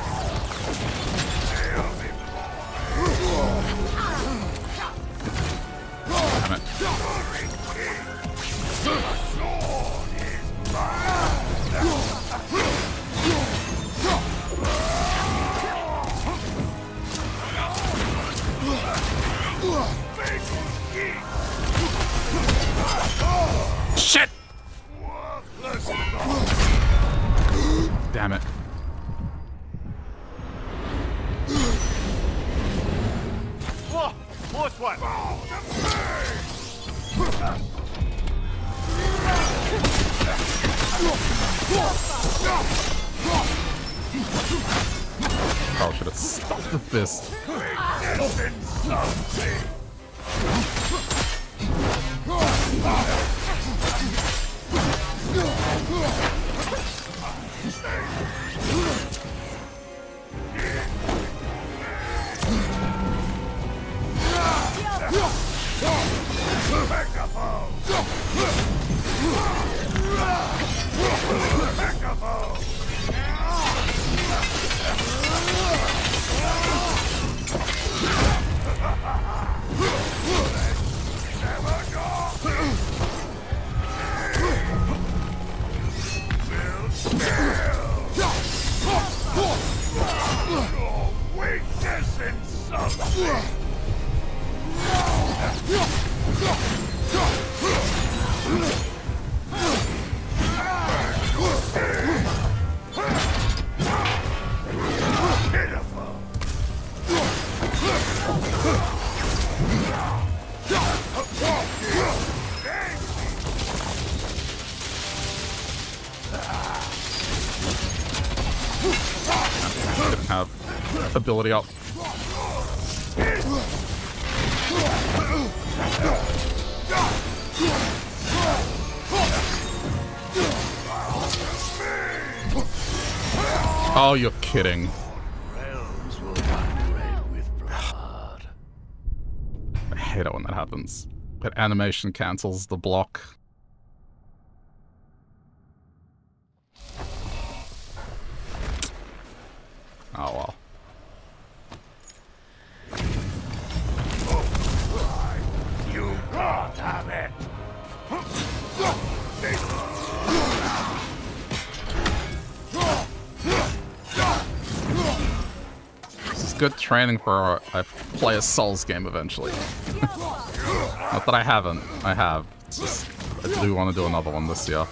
Damn it. Shit! Damn it. Whoa, close one. Oh, should have stopped with this. Back up. Didn't have ability up. Oh, you're kidding. Realms will run red with blood. I hate it when that happens. That animation cancels the block. Oh well. You got it. This is good training for I play a Souls game eventually. Not that I haven't. I have. It's just I do want to do another one this year.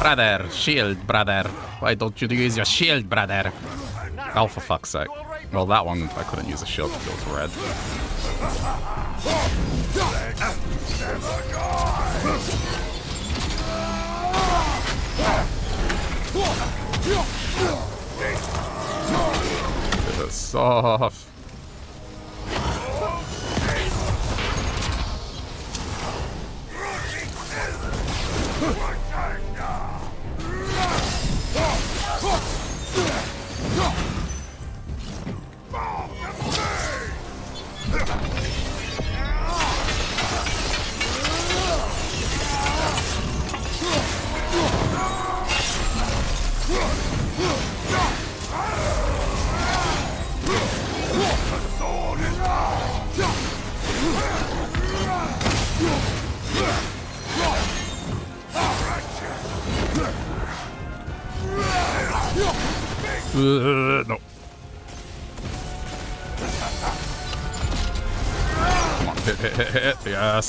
Brother, shield, brother. Why don't you use your shield, brother? Oh, for fuck's sake. Well, that one, I couldn't use a shield because it was red. This is soft. No. Come on, hit, hit, hit, hit. Yes.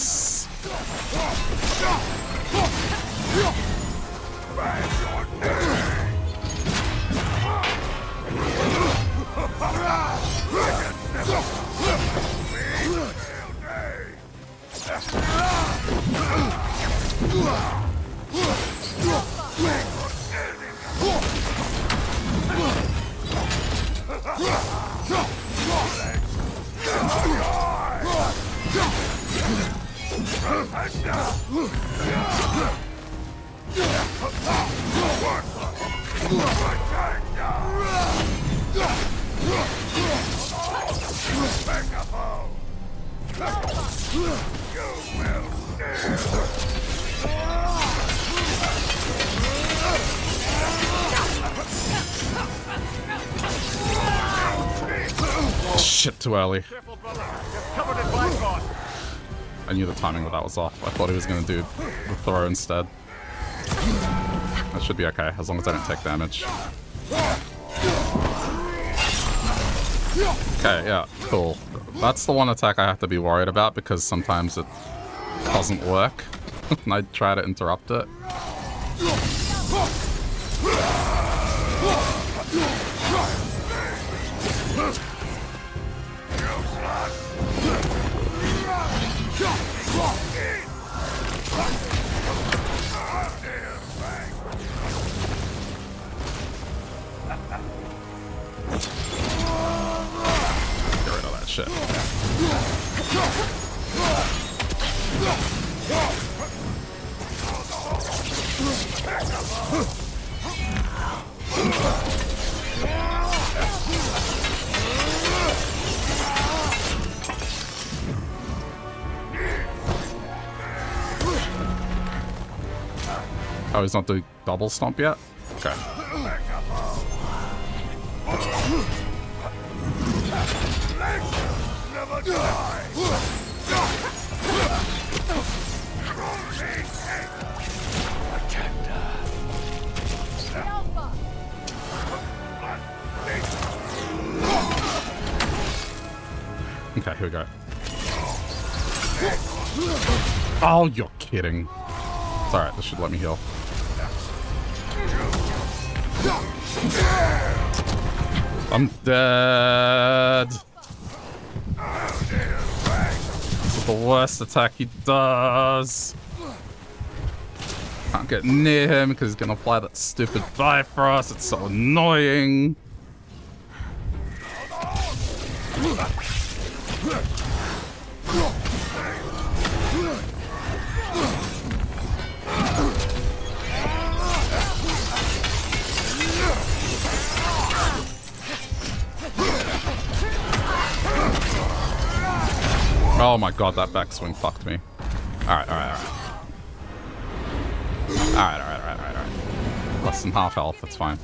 Shit, too early. I knew the timing of that was off. I thought he was going to do the throw instead. That should be okay, as long as I don't take damage. Okay, yeah, cool. That's the one attack I have to be worried about because sometimes it doesn't work. And I try to interrupt it. Oh, it's not the double stomp yet? Okay. Okay, here we go. Oh, you're kidding. It's alright, this should let me heal. I'm dead. This is the worst attack he does. Can't get near him because he's gonna apply that stupid Bifrost. It's so annoying. Oh my god, that backswing fucked me. Alright, alright, alright. Alright, alright, alright, alright, alright. Less than half health, that's fine.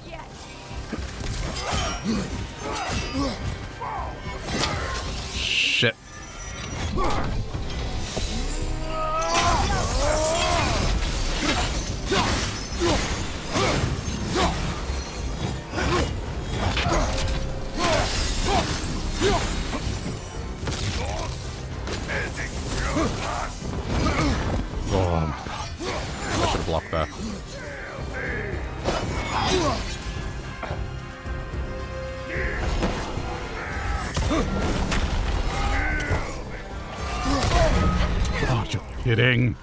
Shit. Block there. Oh, you're kidding.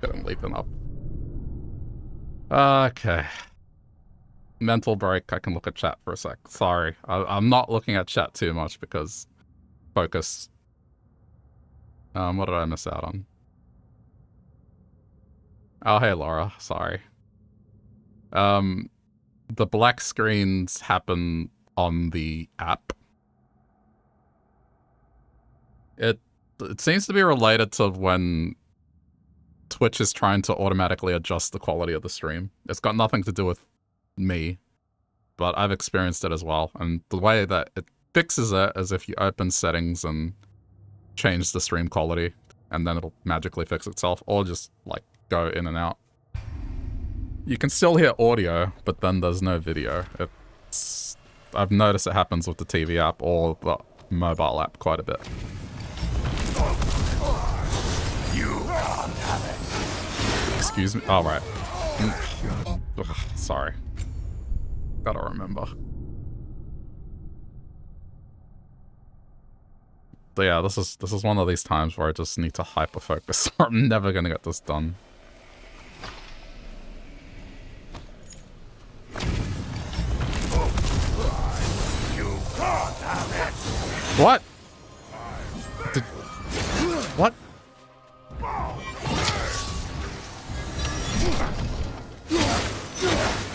Couldn't leave them up. Okay. Mental break. I can look at chat for a sec. Sorry. I'm not looking at chat too much because focus. What did I miss out on? Oh, hey, Laura. Sorry. The black screens happen on the app. It seems to be related to when Twitch is trying to automatically adjust the quality of the stream. It's got nothing to do with me, but I've experienced it as well. And the way that it fixes it is if you open settings and change the stream quality, and then it'll magically fix itself, or just, like, go in and out. You can still hear audio, but then there's no video. I've noticed it happens with the TV app or the mobile app quite a bit. Excuse me. All right. Ugh, sorry. Gotta remember. So yeah, this is one of these times where I just need to hyper focus. I'm never gonna get this done. What? What?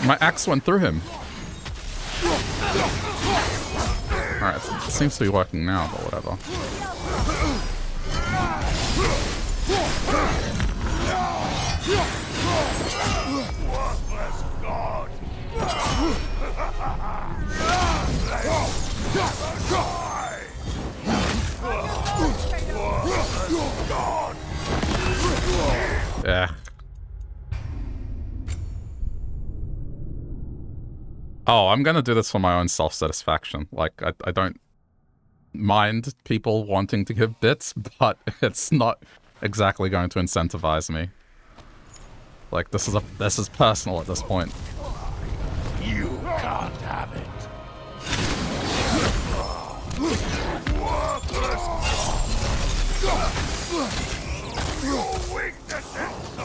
My axe went through him. Alright, it seems to be working now, but whatever. Oh, I'm gonna do this for my own self-satisfaction. Like, I don't mind people wanting to give bits, but it's not exactly going to incentivize me. Like, this is personal at this point. You can't have it.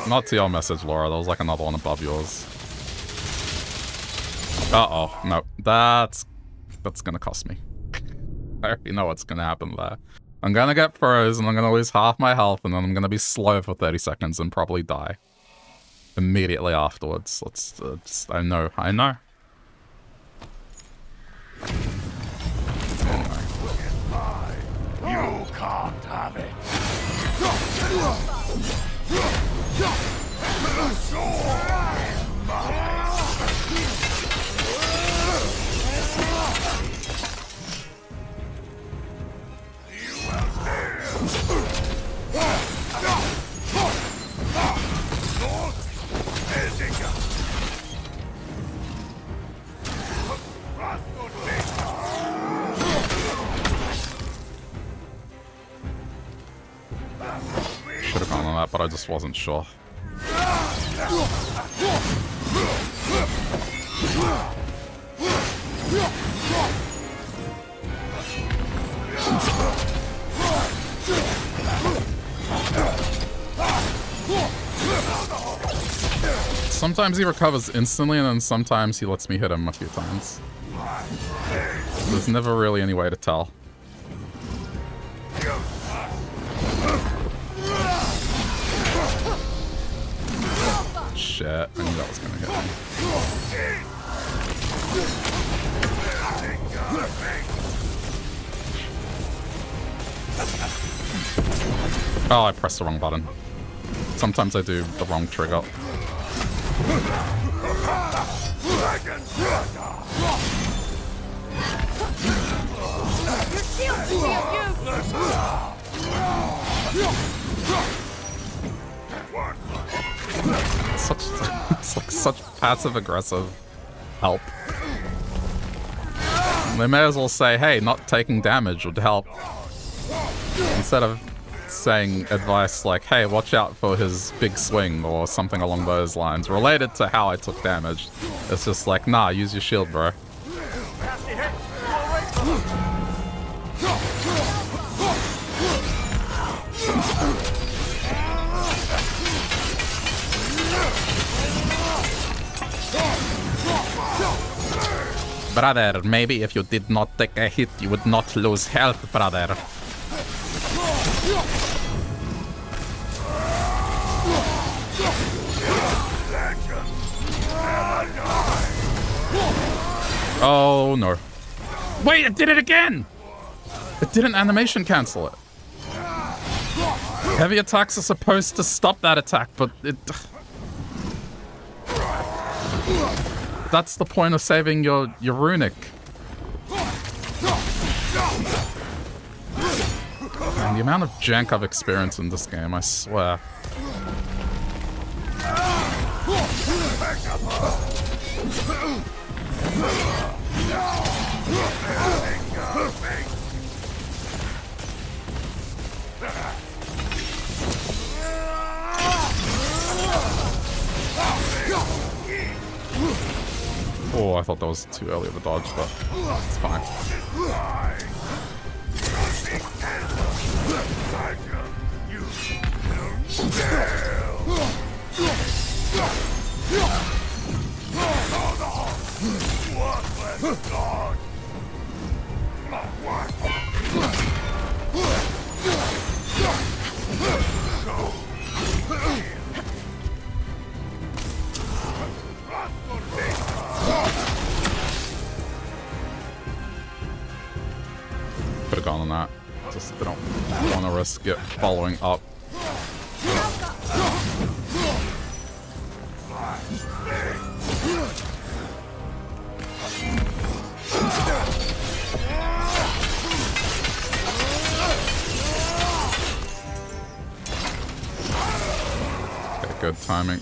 Not to your message, Laura. There was like another one above yours. Uh-oh. No. That's gonna cost me. I already know what's gonna happen there. I'm gonna get frozen, I'm gonna lose half my health, and then I'm gonna be slow for 30 seconds and probably die immediately afterwards. Let's just, I know. Anyway. You can't have it. Should have gone on that, but I just wasn't sure. Sometimes he recovers instantly, and then sometimes he lets me hit him a few times. There's never really any way to tell. Shit, I knew that was gonna hit me. Oh, I pressed the wrong button. Sometimes I do the wrong trigger. It's like such passive-aggressive help. They may as well say, hey, not taking damage would help. Instead of saying advice like, hey, watch out for his big swing or something along those lines, related to how I took damage, it's just like, nah, use your shield, bro. Brother, maybe if you did not take a hit, you would not lose health, brother. Oh no. Wait, it did it again! It didn't animation cancel it. Heavy attacks are supposed to stop that attack, but it... That's the point of saving your runic. Man, the amount of jank I've experienced in this game, I swear. Oh, I thought that was too early of a dodge, but it's fine. Could have gone on that. Just they don't want to risk it following up. bad timing.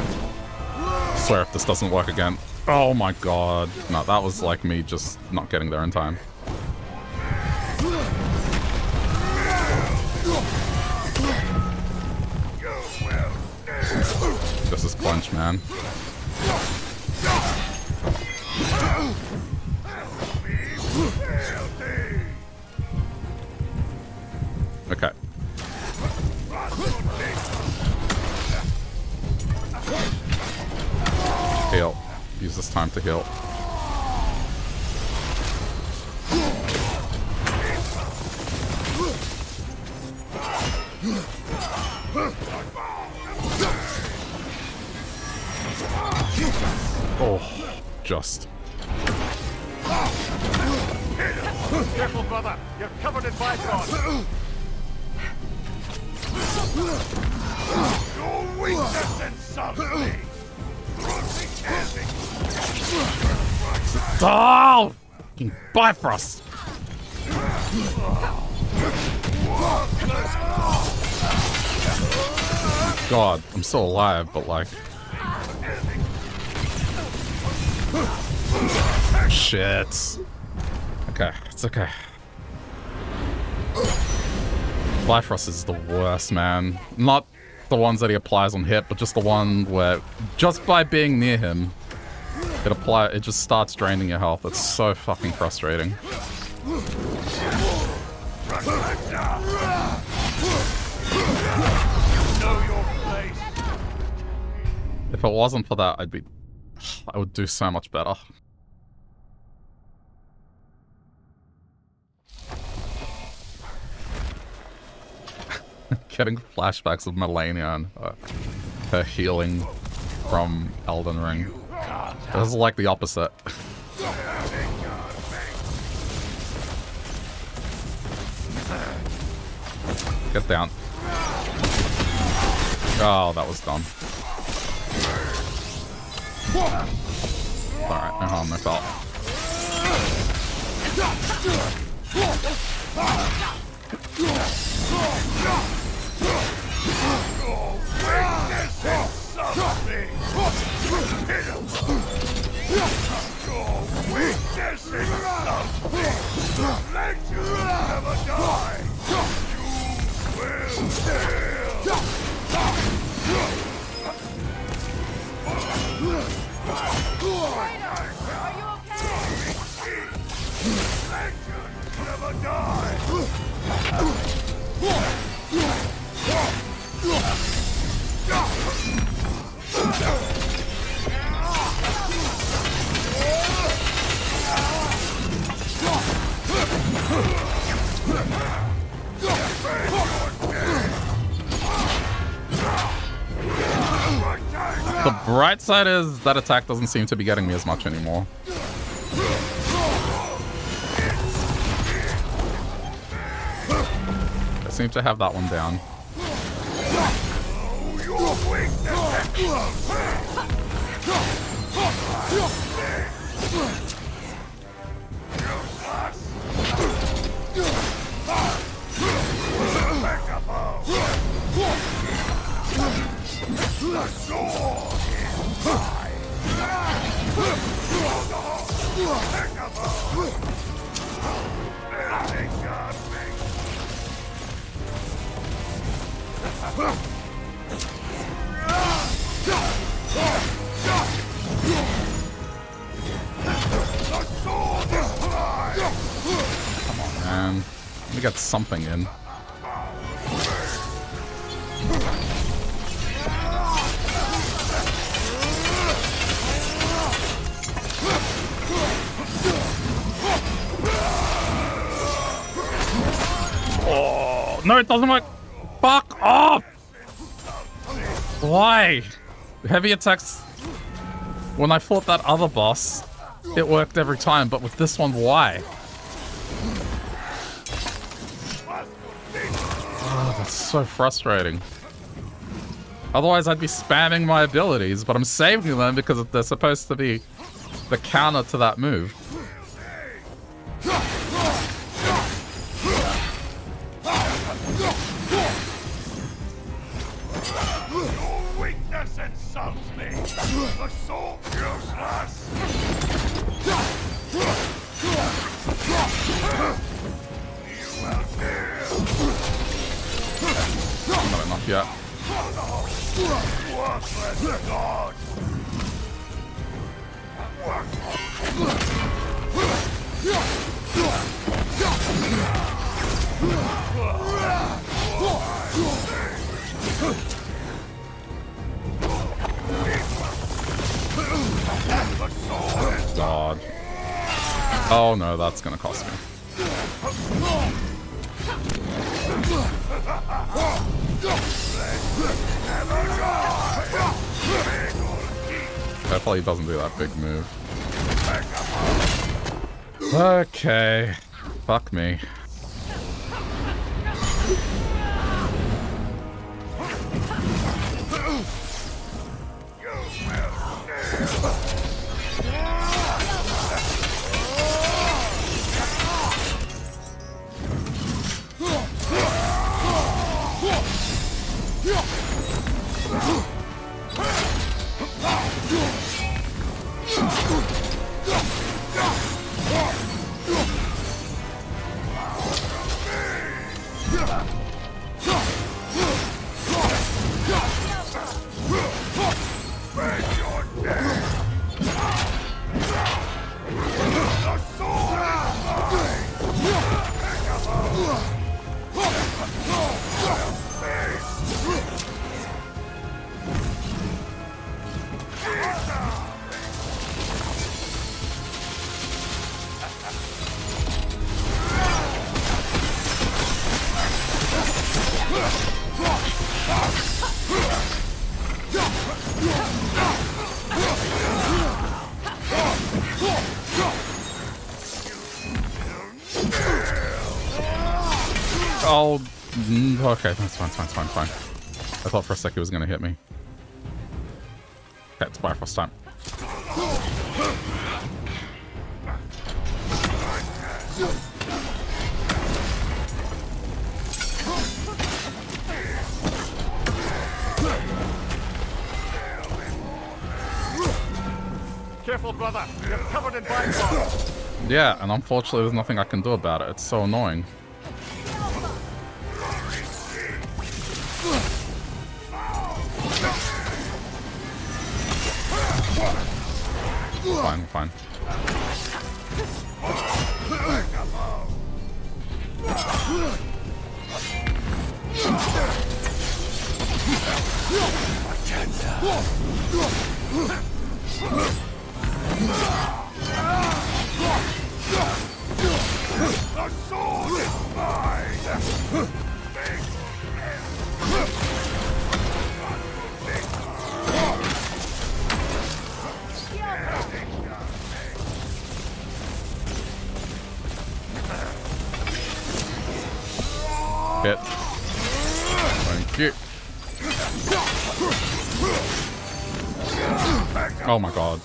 Swear if this doesn't work again. Oh my god. No, that was like me just not getting there in time. This is punch, man. Okay. Heal. Use this time to heal. Oh, just. Careful, brother. You're covered in Bifrost. Your weakness insults me. Oh, fucking Bifrost. God, I'm still alive, but like. Shit. Okay, it's okay. Bifrost is the worst, man. Not the ones that he applies on hit, but just the one where just by being near him, it just starts draining your health. It's so fucking frustrating. If it wasn't for that, I would do so much better. Getting flashbacks of Melania and her healing from Elden Ring. This is like the opposite. Get down. Oh, that was dumb. Alright, no harm, no foul. The bright side is that attack doesn't seem to be getting me as much anymore. I seem to have that one down. Come on, man. Let me get something in. No, it doesn't work. Fuck off! Why? Heavy attacks. When I fought that other boss, it worked every time, but with this one, why? Oh, that's so frustrating. Otherwise, I'd be spamming my abilities, but I'm saving them because they're supposed to be the counter to that move. God. Oh no, that's gonna cost me. Hopefully he doesn't do that big move. Okay. Fuck me. Okay, that's fine, fine. I thought for a sec it was gonna hit me. Okay, it's Bifrost time. Careful, brother. You're covered in Bifrost. Yeah, and unfortunately there's nothing I can do about it. It's so annoying. Fine. Oh my god.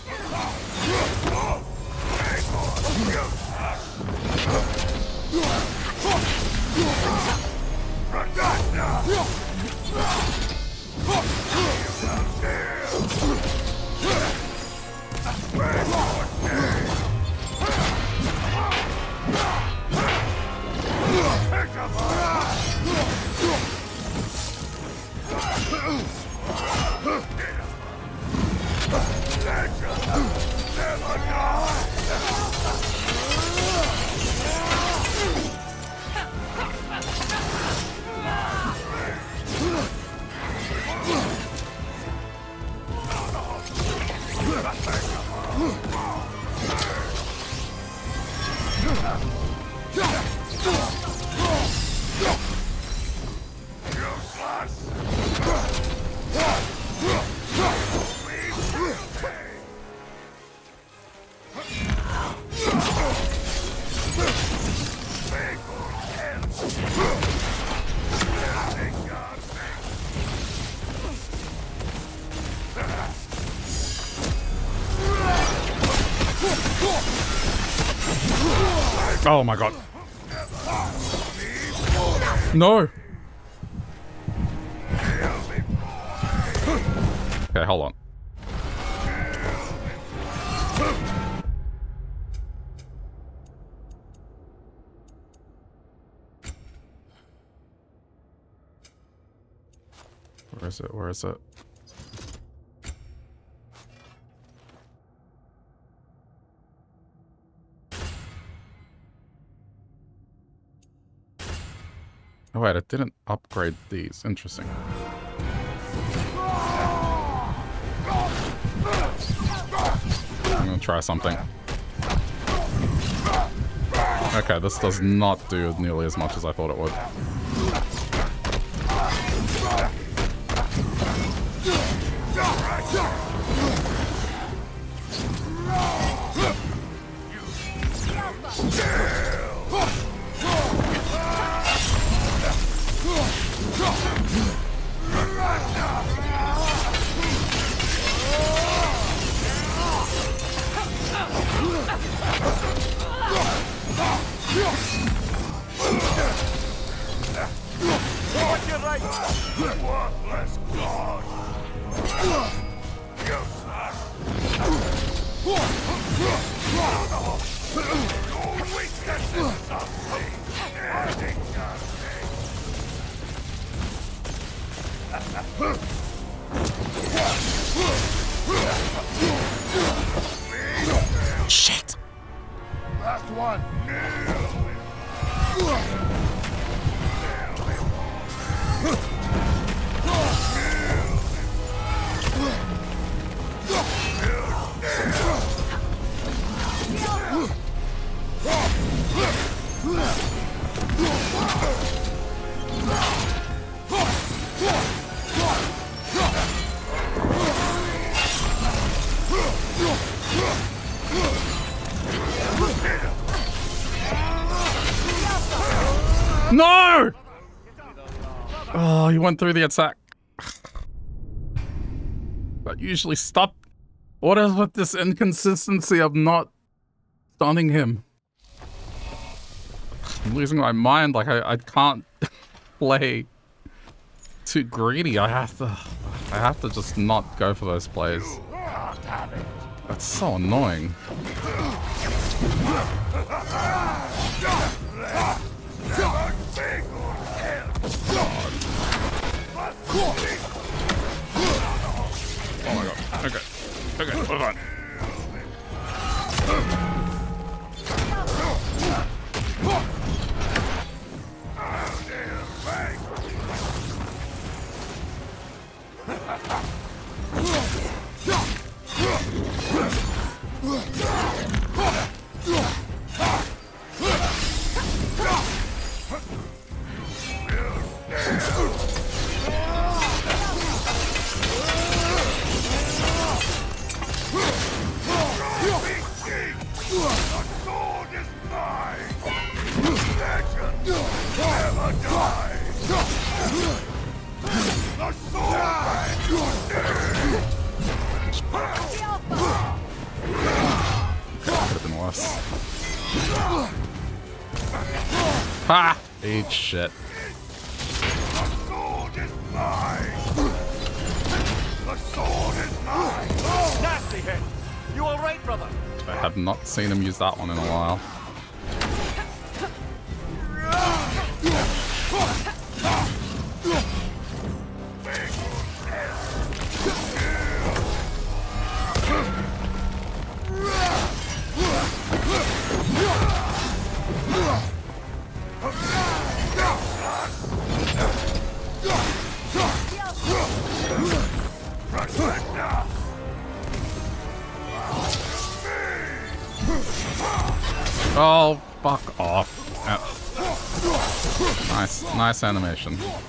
Oh my god. No! Okay, hold on. Where is it? Where is it? Oh wait, I didn't upgrade these. Interesting. I'm gonna try something. Okay, this does not do nearly as much as I thought it would. Shit. Last one. No! Oh, he went through the attack. But usually stop. What is with this inconsistency of not stunning him? I'm losing my mind. Like, I can't play too greedy. I have to just not go for those plays. That's so annoying. Oh my god. Okay. Okay, hold on. Ha! Eat shit. The sword is mine. Nasty hit. You all right, brother? I have not seen him use that one in a while. Oh, fuck off. Oh. Nice animation. Yeah!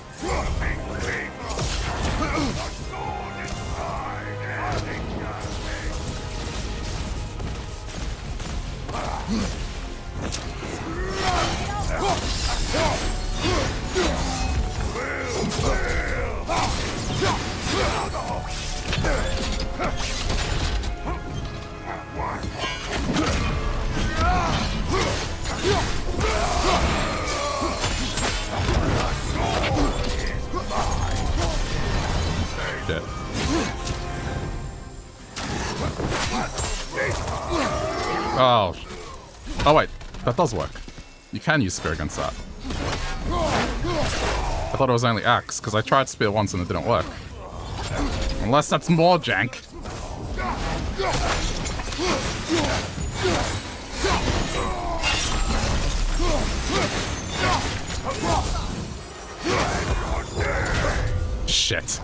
that. Oh. Oh wait, that does work. You can use spear against that. I thought it was only axe, because I tried spear once and it didn't work. Unless that's more jank. Shit.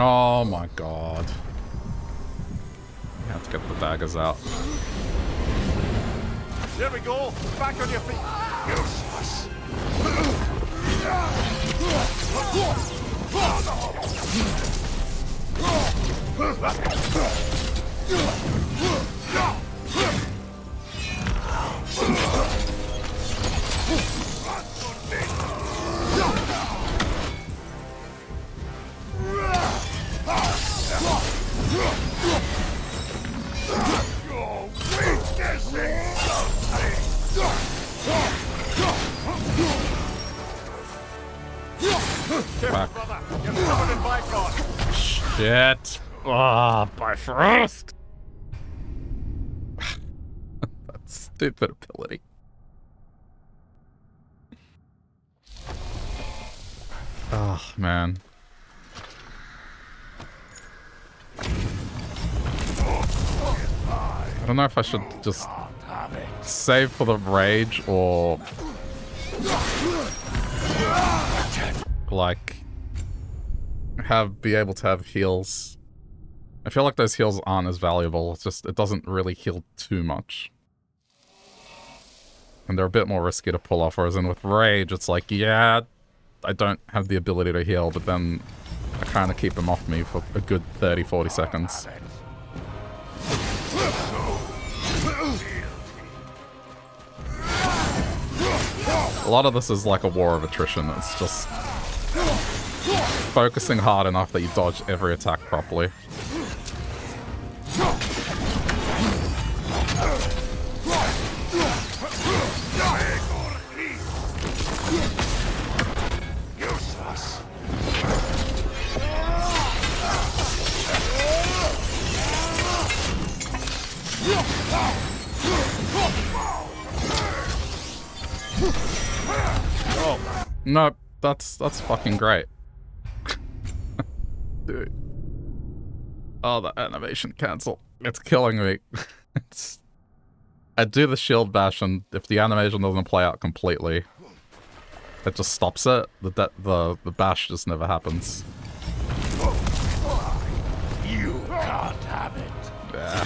Oh my god. You have to get the daggers out. There we go. Back on your feet. Useless. Your weakness is nothing. Fuck. Shit. Ah, Bifrost. That stupid ability. Ah, oh, man. I don't know if I should just save for the rage or like be able to have heals. I feel like those heals aren't as valuable. It's just it doesn't really heal too much. And they're a bit more risky to pull off, whereas in with rage it's like, yeah, I don't have the ability to heal, but then I kind of keep them off me for a good 30-40 seconds. A lot of this is like a war of attrition. It's just focusing hard enough that you dodge every attack properly. No, that's fucking great. Dude. Oh, the animation cancel. It's killing me. I do the shield bash, and if the animation doesn't play out completely, it just stops it. The bash just never happens. You can't have it. Yeah.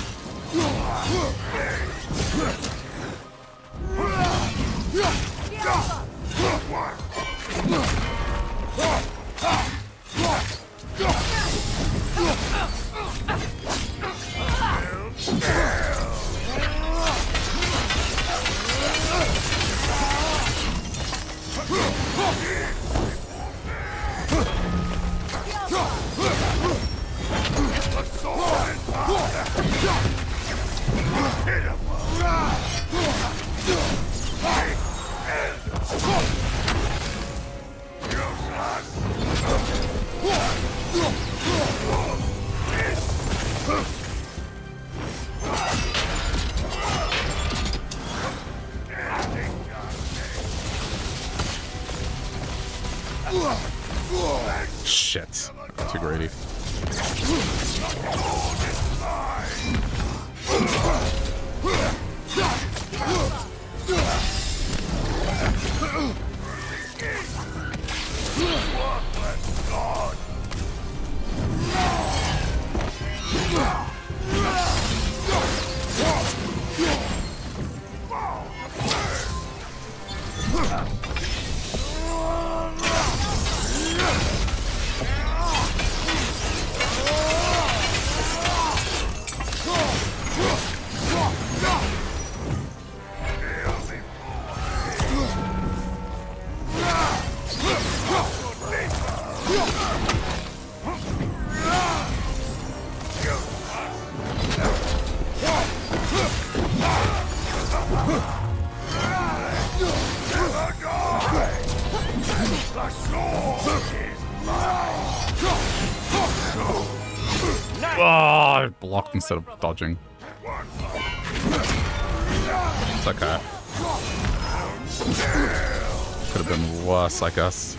Shit. Too greedy. Oh, I blocked instead of dodging. It's okay. Could have been worse, I guess.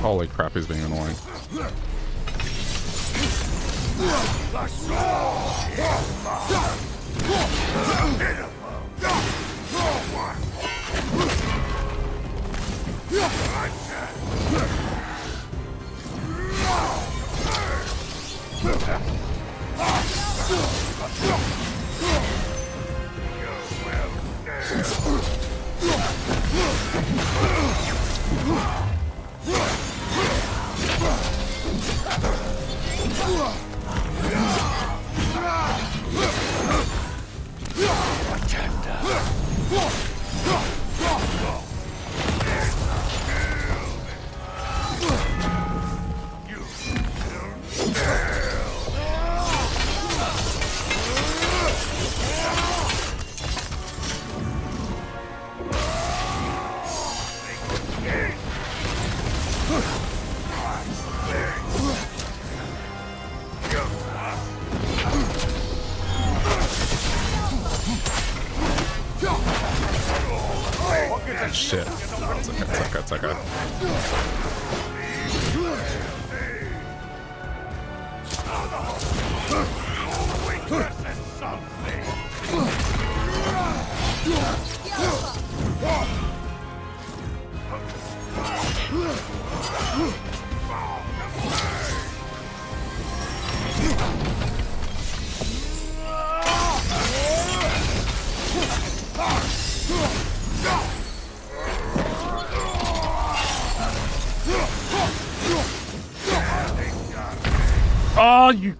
Holy crap, he's being annoying. Oh, you...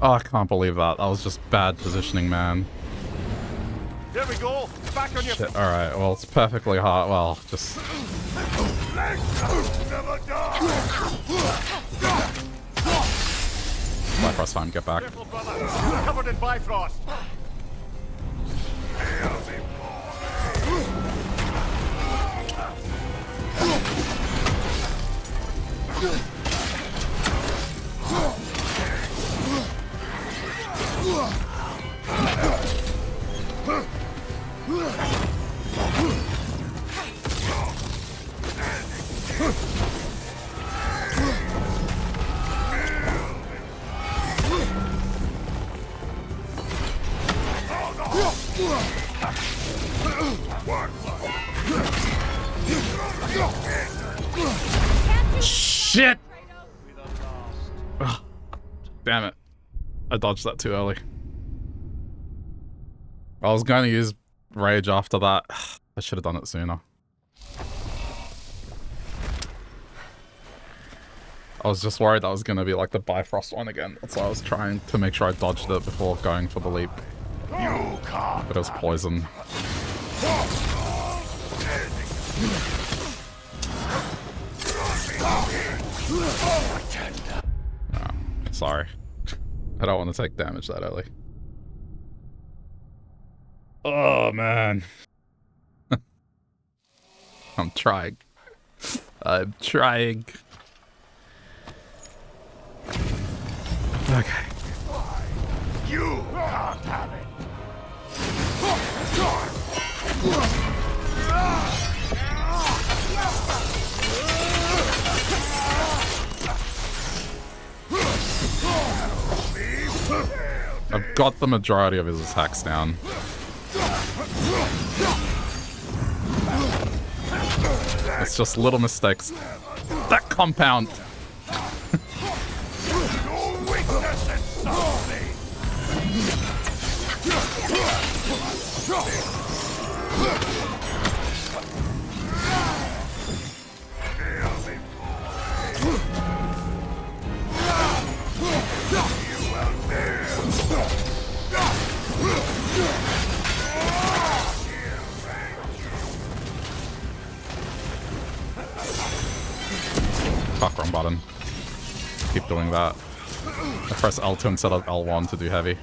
Oh, I can't believe that. That was just bad positioning, man. There we go. Back on your... Shit. All right. Well, it's perfectly hard. Well, just... Bifrost time. Get back. Careful, brother. You're covered in Bifrost. Shit! Oh, damn it. I dodged that too early. I was going to use Rage after that. I should have done it sooner. I was just worried that was going to be like the Bifrost one again. That's why I was trying to make sure I dodged it before going for the leap. But it was poison. Oh, sorry. I don't want to take damage that early. Oh, man. I'm trying. I'm trying. Okay. You can't have it. I've got the majority of his attacks down. It's just little mistakes. That compound! Fuck, wrong button. Keep doing that. I press L2 instead of L1 to do heavy.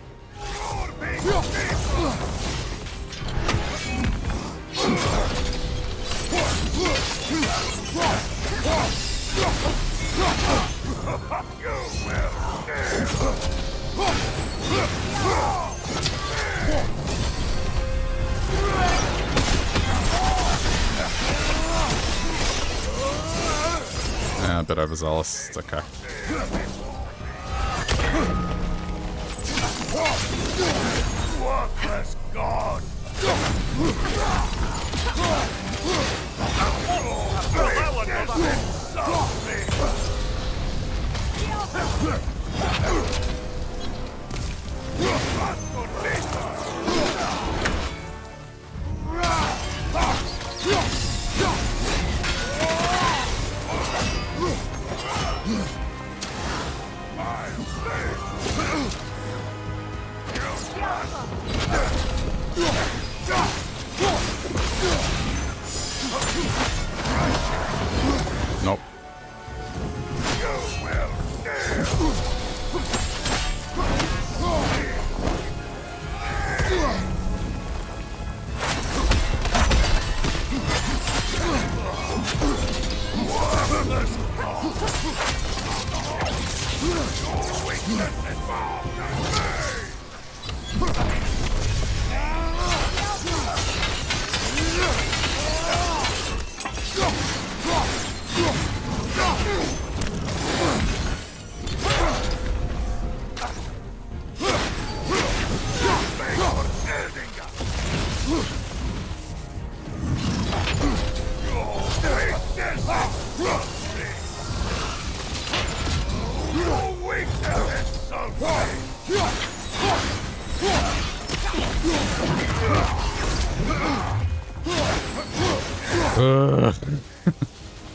Yeah, a bit overzealous, it's okay. Worthless god! Nope.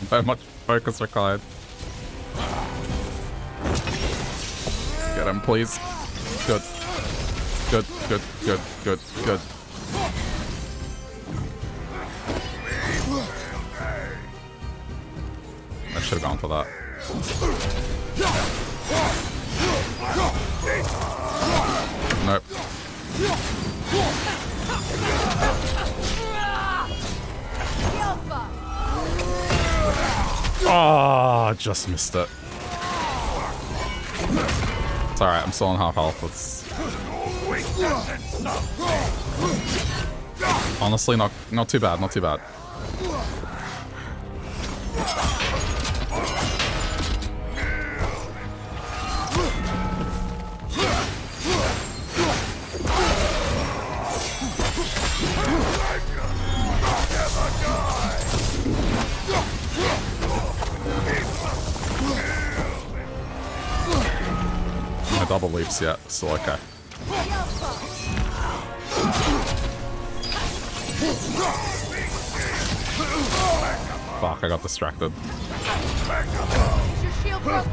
Very much focus required. Get him, please. Good. Good, good, good, good, good. I should have gone for that. Nope. Oh, I just missed it. It's alright, I'm still on half health. It's honestly not too bad, not too bad. Double leaps yet, so okay. Fuck, I got distracted. Is your shield broken?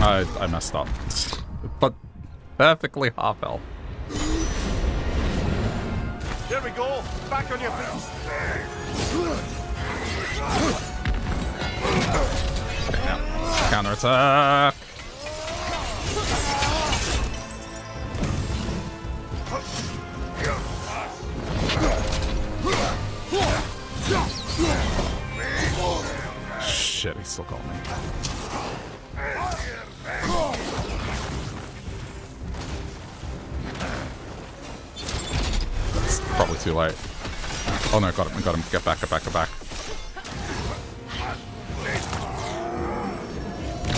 I messed up. But perfectly half health. There we go, back on your feet. Okay, now. Counterattack! Shit, he still got me. probably too late. Oh no, got him, got him. Get back, get back, get back.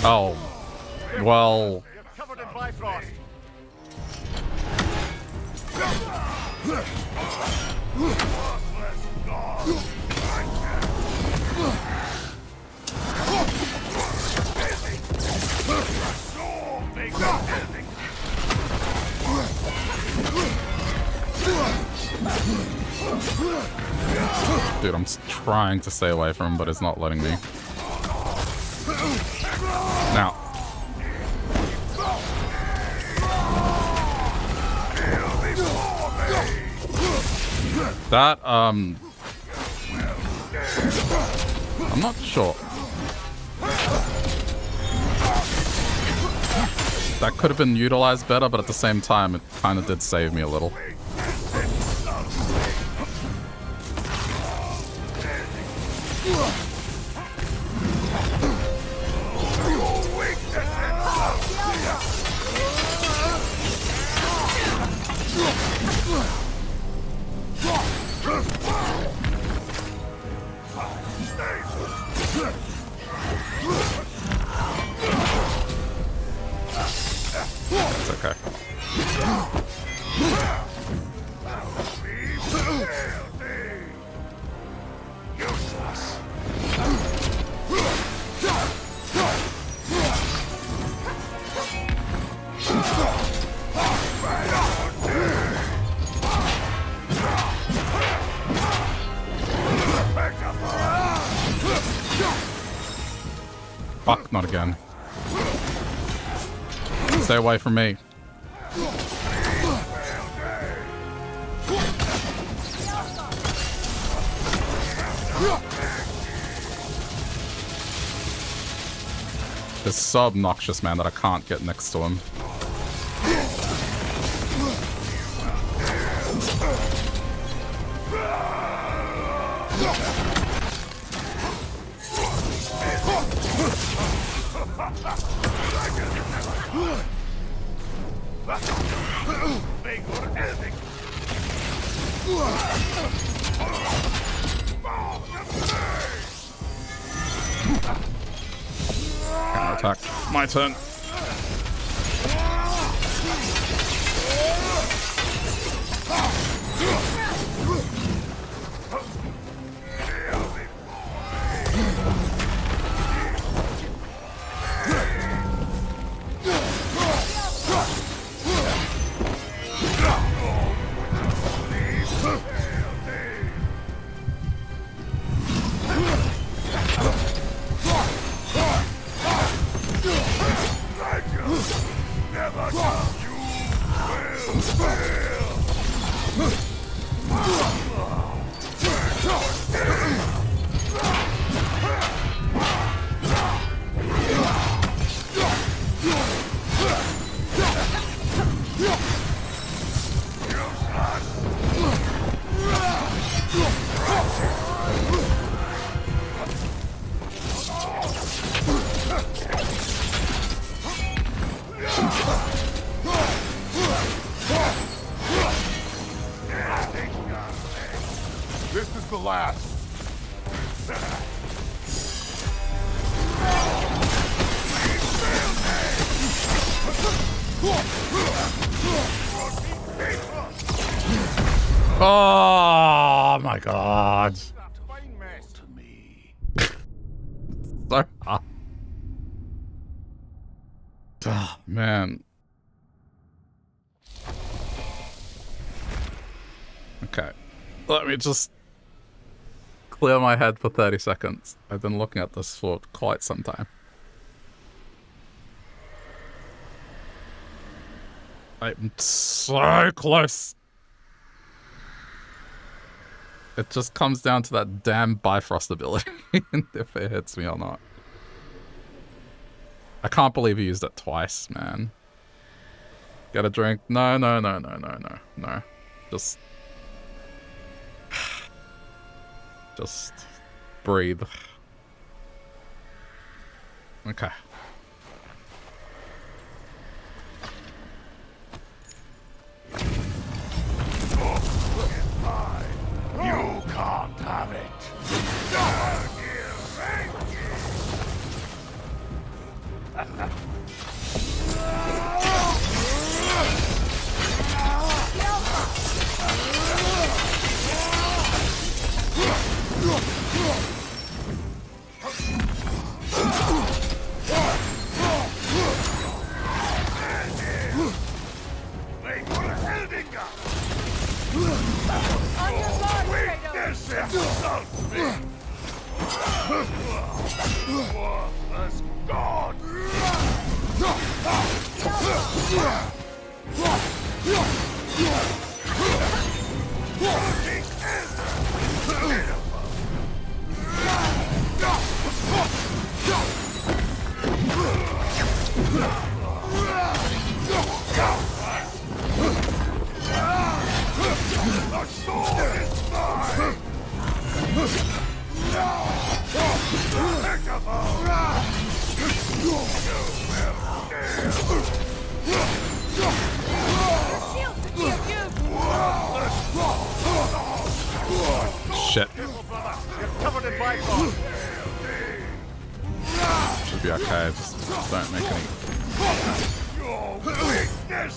Oh. Well. Covered in Bifrost. Dude, I'm trying to stay away from him, but it's not letting me. Now. That, I'm not sure. That could have been utilized better, but at the same time, it kind of did save me a little. Fuck, not again. Stay away from me. It's so obnoxious, man, that I can't get next to him. Attack. My turn. Oh my god. So hard. Oh, man. Okay. Let me just clear my head for 30 seconds. I've been looking at this for quite some time. I'm so close. It just comes down to that damn Bifrost ability if it hits me or not. I can't believe he used it twice, man. Get a drink. No, no, no, no, no, no, no. Just breathe. Okay. You can't have it.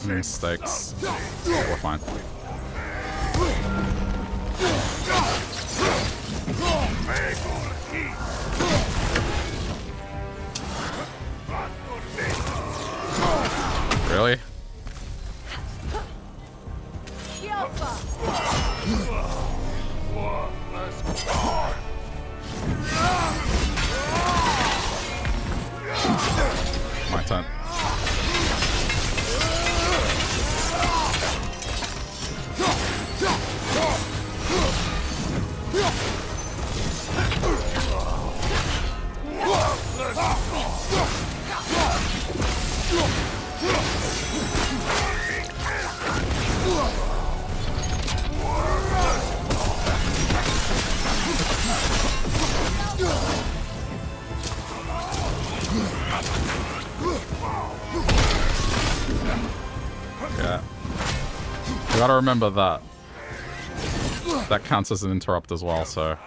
Mistakes. We're fine. Really? My turn. Yeah. I gotta remember that. That counts as an interrupt as well, so.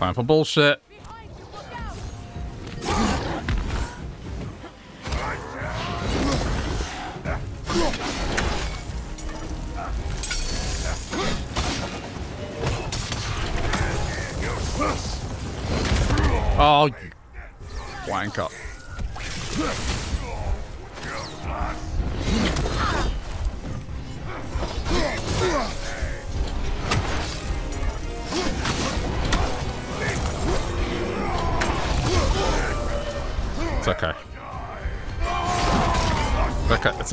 Time for bullshit. Oh, wank up. It's okay. Okay, it's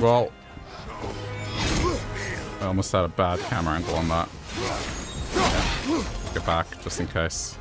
Well, I almost had a bad camera angle on that. Get back, just in case.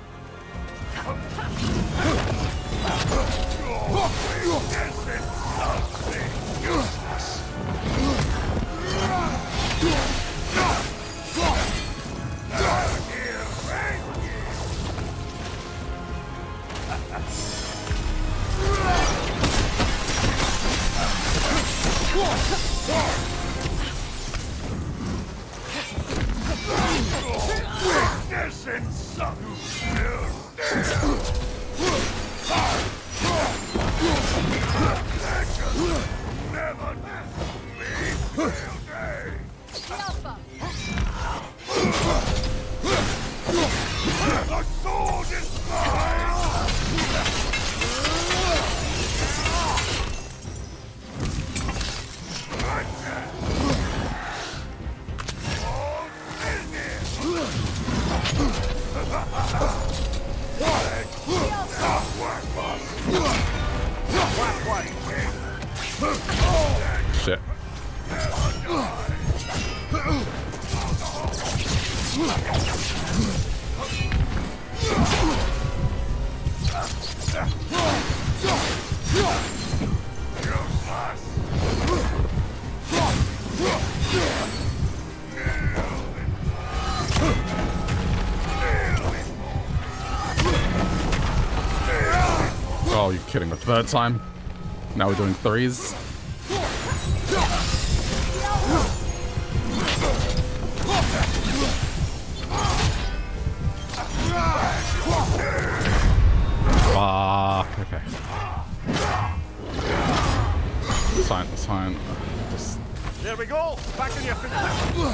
Oh, you're kidding, the third time? Now we're doing threes? Fuck, okay. It's fine, it's fine. Just... There we go! Back in your face.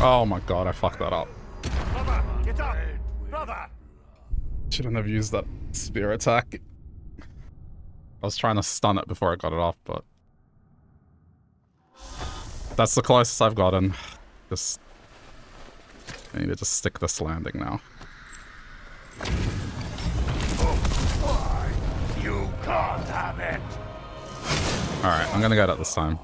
Oh my god, I fucked that up. Brother, get up! Brother! Shouldn't have used that spear attack. I was trying to stun it before I got it off, but that's the closest I've gotten. Just, I need to just stick this landing now. Oh, you can't have it. All right, I'm gonna get it this time.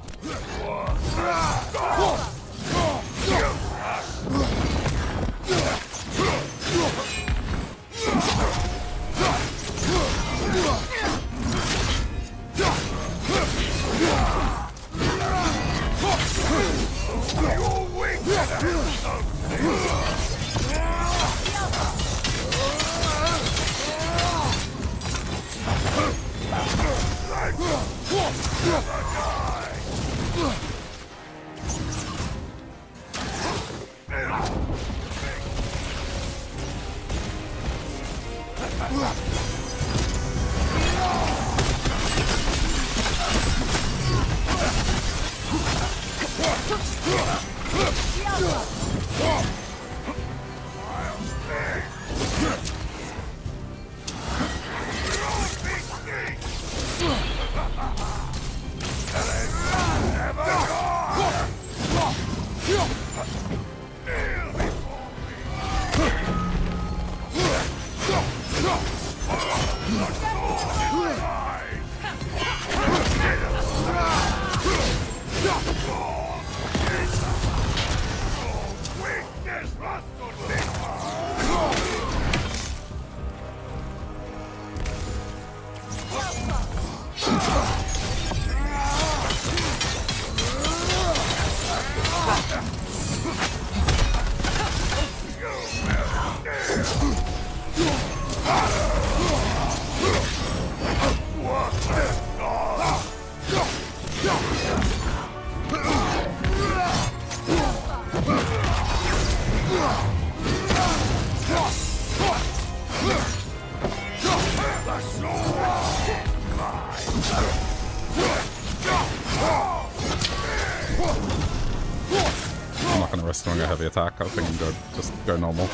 Attack. I think I'm good. Just go normal.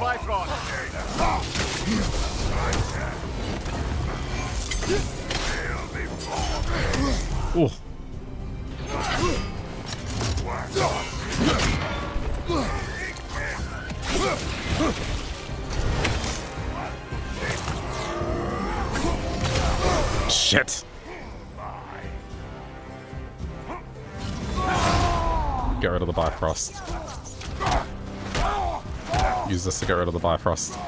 Bifrost. Use this to get rid of the Bifrost.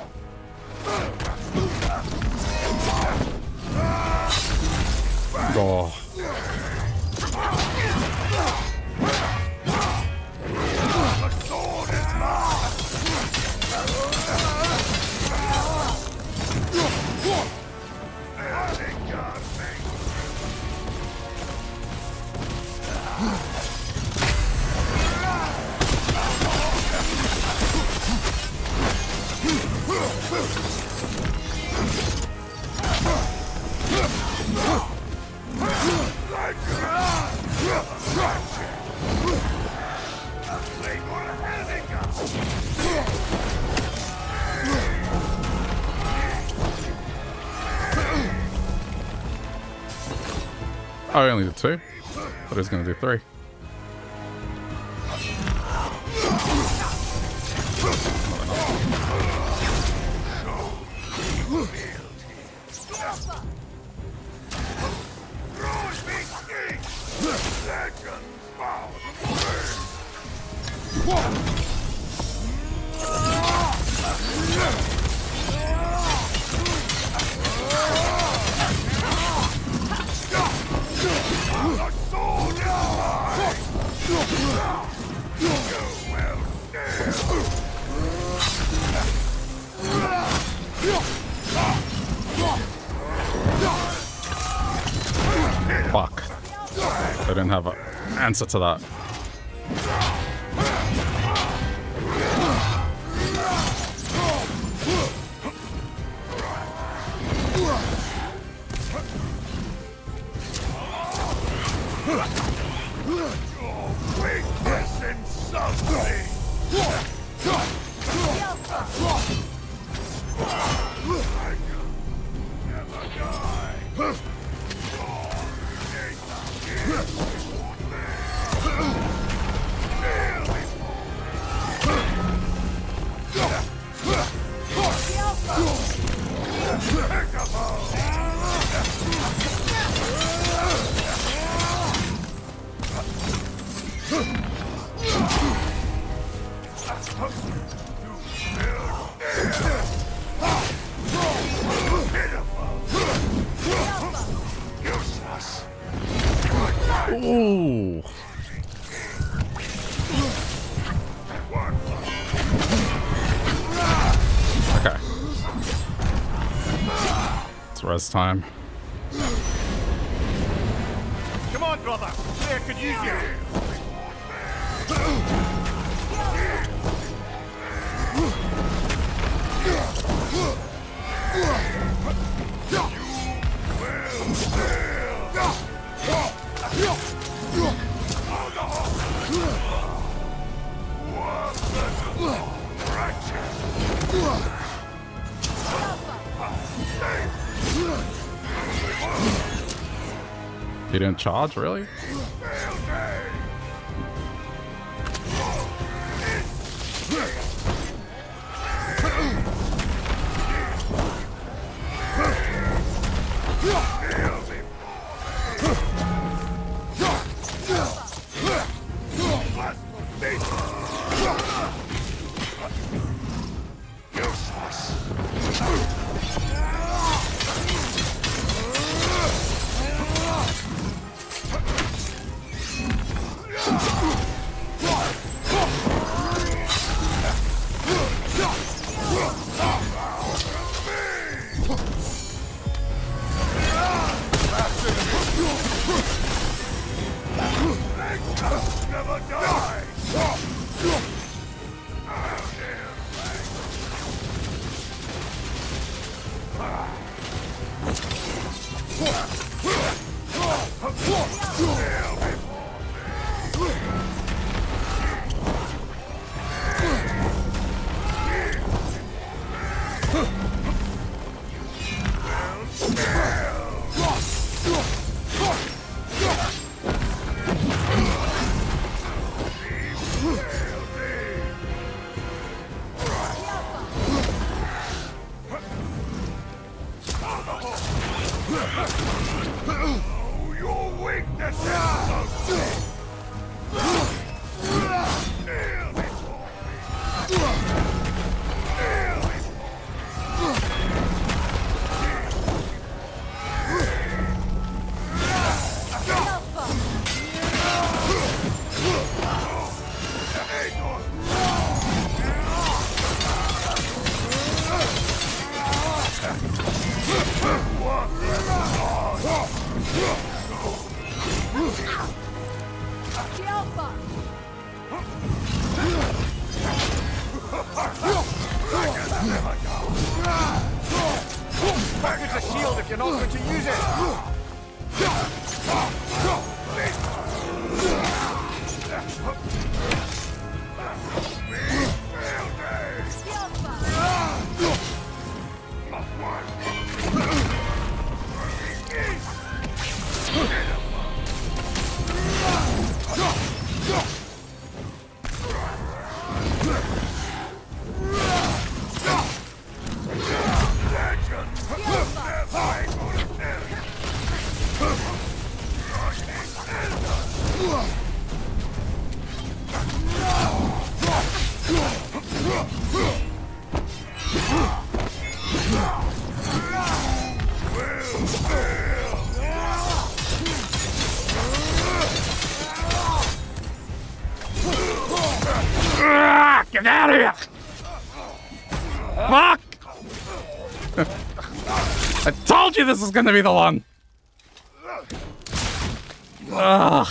Oh. Oh, I only did two. But it's going to do three. Fuck. I didn't have an answer to that. Time. Come on, brother. Claire could use you. You didn't charge, really? Oh, your weakness! Get out of here! Fuck! I told you this was gonna be the one! Ugh.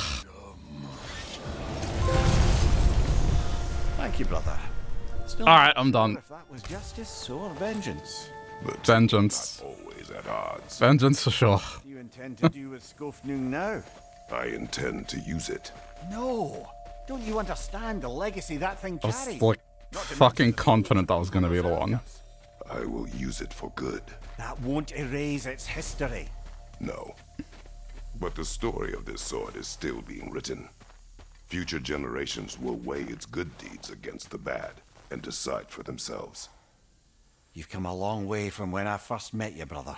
Thank you, brother. Alright, I'm done. If that was justice or vengeance. Vengeance. Always at odds. Vengeance for sure. Do you intend to do with Skofnung now? I intend to use it. No! Don't you understand the legacy that thing carries? I was like fucking confident that was gonna be the one. I will use it for good. That won't erase its history. No. But the story of this sword is still being written. Future generations will weigh its good deeds against the bad and decide for themselves. You've come a long way from when I first met you, brother.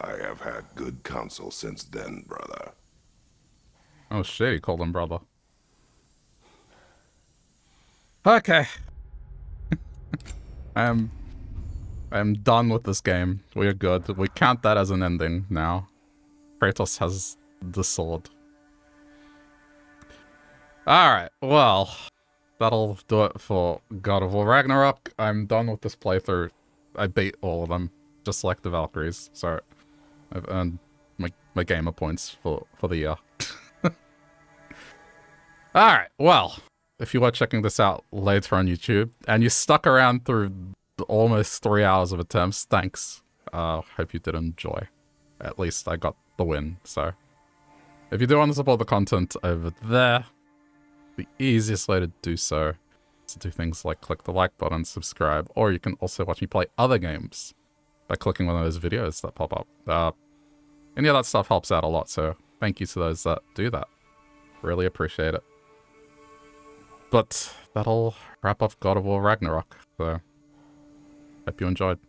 I have had good counsel since then, brother. Oh shit, he called him brother. Okay. I am done with this game. We are good. We count that as an ending now. Kratos has the sword. Alright, well, that'll do it for God of War Ragnarok. I'm done with this playthrough. I beat all of them, just like the Valkyries, so I've earned my gamer points for the year. Alright, well, if you are checking this out later on YouTube, and you stuck around through almost 3 hours of attempts, thanks. Hope you did enjoy. At least I got the win, so. If you do want to support the content over there, the easiest way to do so is to do things like click the like button, subscribe, or you can also watch me play other games by clicking one of those videos that pop up. Any of that stuff helps out a lot, so thank you to those that do that. Really appreciate it. But that'll wrap up God of War Ragnarok, so hope you enjoyed.